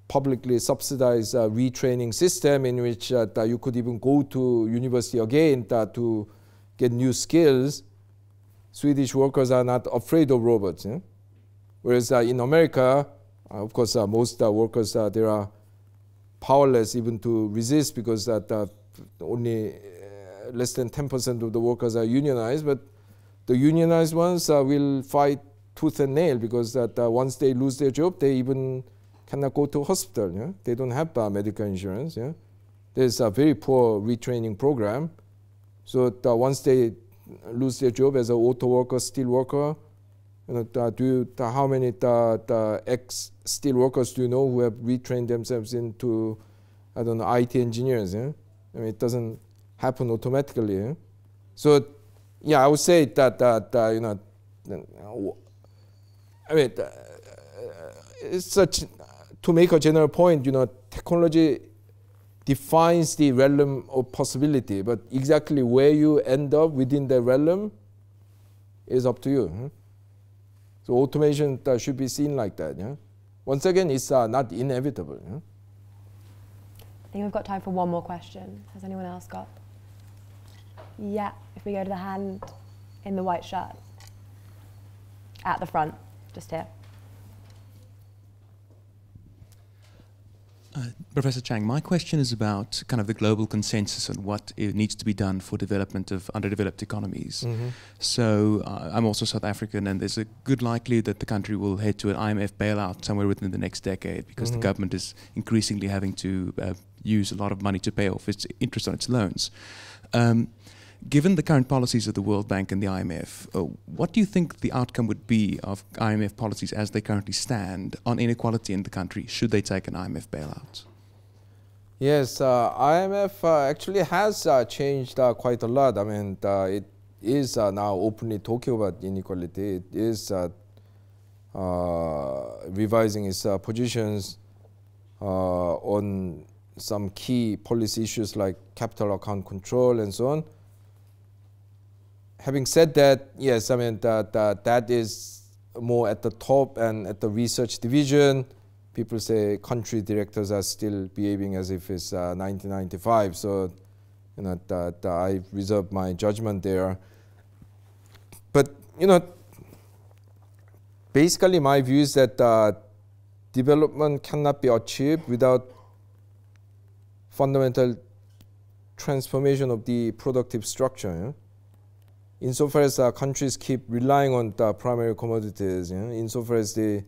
publicly subsidized uh, retraining system in which uh, you could even go to university again uh, to get new skills. Swedish workers are not afraid of robots. Yeah? Whereas uh, in America, uh, of course, uh, most uh, workers, uh, they are powerless even to resist because that, uh, only uh, less than ten percent of the workers are unionized, but the unionized ones uh, will fight tooth and nail, because that uh, once they lose their job, they even cannot go to hospital. Yeah? They don't have uh, medical insurance. Yeah? There's a very poor retraining program. So that once they lose their job as an auto worker, steel worker, you know, do you, how many the, the ex steel workers do you know who have retrained themselves into, I don't know, I T engineers? Yeah? I mean, it doesn't happen automatically. Yeah? So, yeah, I would say that, that uh, you know, I mean, uh, it's such to make a general point. You know, technology defines the realm of possibility, but exactly where you end up within the realm is up to you. Hmm? So automation uh, should be seen like that. Yeah? Once again, it's uh, not inevitable. Yeah? I think we've got time for one more question. Has anyone else got? Yeah, if we go to the hand in the white shirt. At the front, just here. Uh, Professor Chang, my question is about kind of the global consensus on what it needs to be done for development of underdeveloped economies. Mm-hmm. So uh, I'm also South African, and there's a good likelihood that the country will head to an I M F bailout somewhere within the next decade because mm-hmm. the government is increasingly having to uh, use a lot of money to pay off its interest on its loans. Um, Given the current policies of the World Bank and the I M F, uh, what do you think the outcome would be of I M F policies as they currently stand on inequality in the country, should they take an I M F bailout? Yes, uh, I M F uh, actually has uh, changed uh, quite a lot. I mean, uh, it is uh, now openly talking about inequality. It is uh, uh, revising its uh, positions uh, on some key policy issues like capital account control and so on. Having said that, yes, I mean, that, that, that is more at the top and at the research division. People say country directors are still behaving as if it's uh, nineteen ninety-five. So, you know, that, that I reserve my judgment there. But, you know, basically my view is that uh, development cannot be achieved without fundamental transformation of the productive structure. Yeah? Insofar as uh, countries keep relying on the primary commodities, you know, insofar as they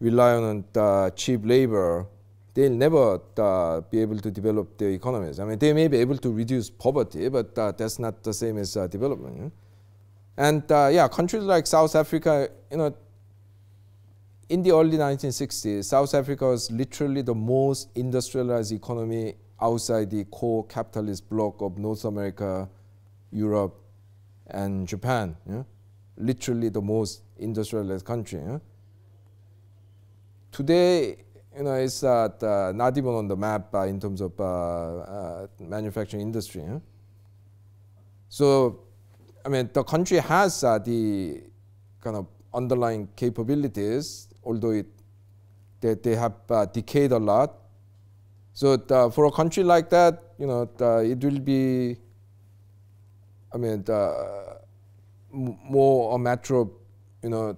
rely on the cheap labor, they'll never uh, be able to develop their economies. I mean, they may be able to reduce poverty, but uh, that's not the same as uh, development. You know? And uh, yeah, countries like South Africa, you know, in the early nineteen sixties, South Africa was literally the most industrialized economy outside the core capitalist bloc of North America, Europe, and Japan, yeah? Literally the most industrialized country. Yeah? Today, you know, it's uh, the, not even on the map uh, in terms of uh, uh, manufacturing industry. Yeah? So, I mean, the country has uh, the kind of underlying capabilities, although it, they, they have uh, decayed a lot. So, the, for a country like that, you know, the, it will be. I mean, uh, m more a matter of, you know,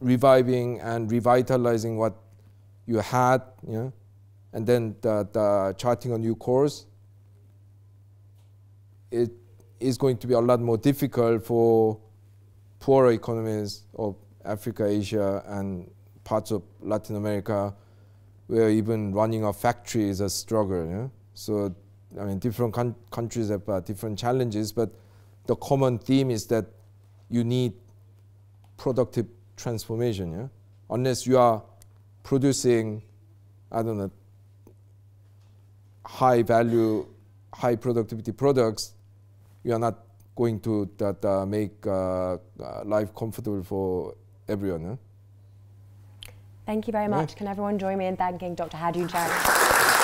reviving and revitalizing what you had, you know, and then the, the charting a new course. It is going to be a lot more difficult for poorer economies of Africa, Asia, and parts of Latin America, where even running a factory is a struggle. Yeah? So. I mean, different countries have uh, different challenges, but the common theme is that you need productive transformation. Yeah? Unless you are producing, I don't know, high value, high productivity products, you are not going to that, uh, make uh, life comfortable for everyone. Yeah? Thank you very much. Yeah. Can everyone join me in thanking Doctor Hadi Chang?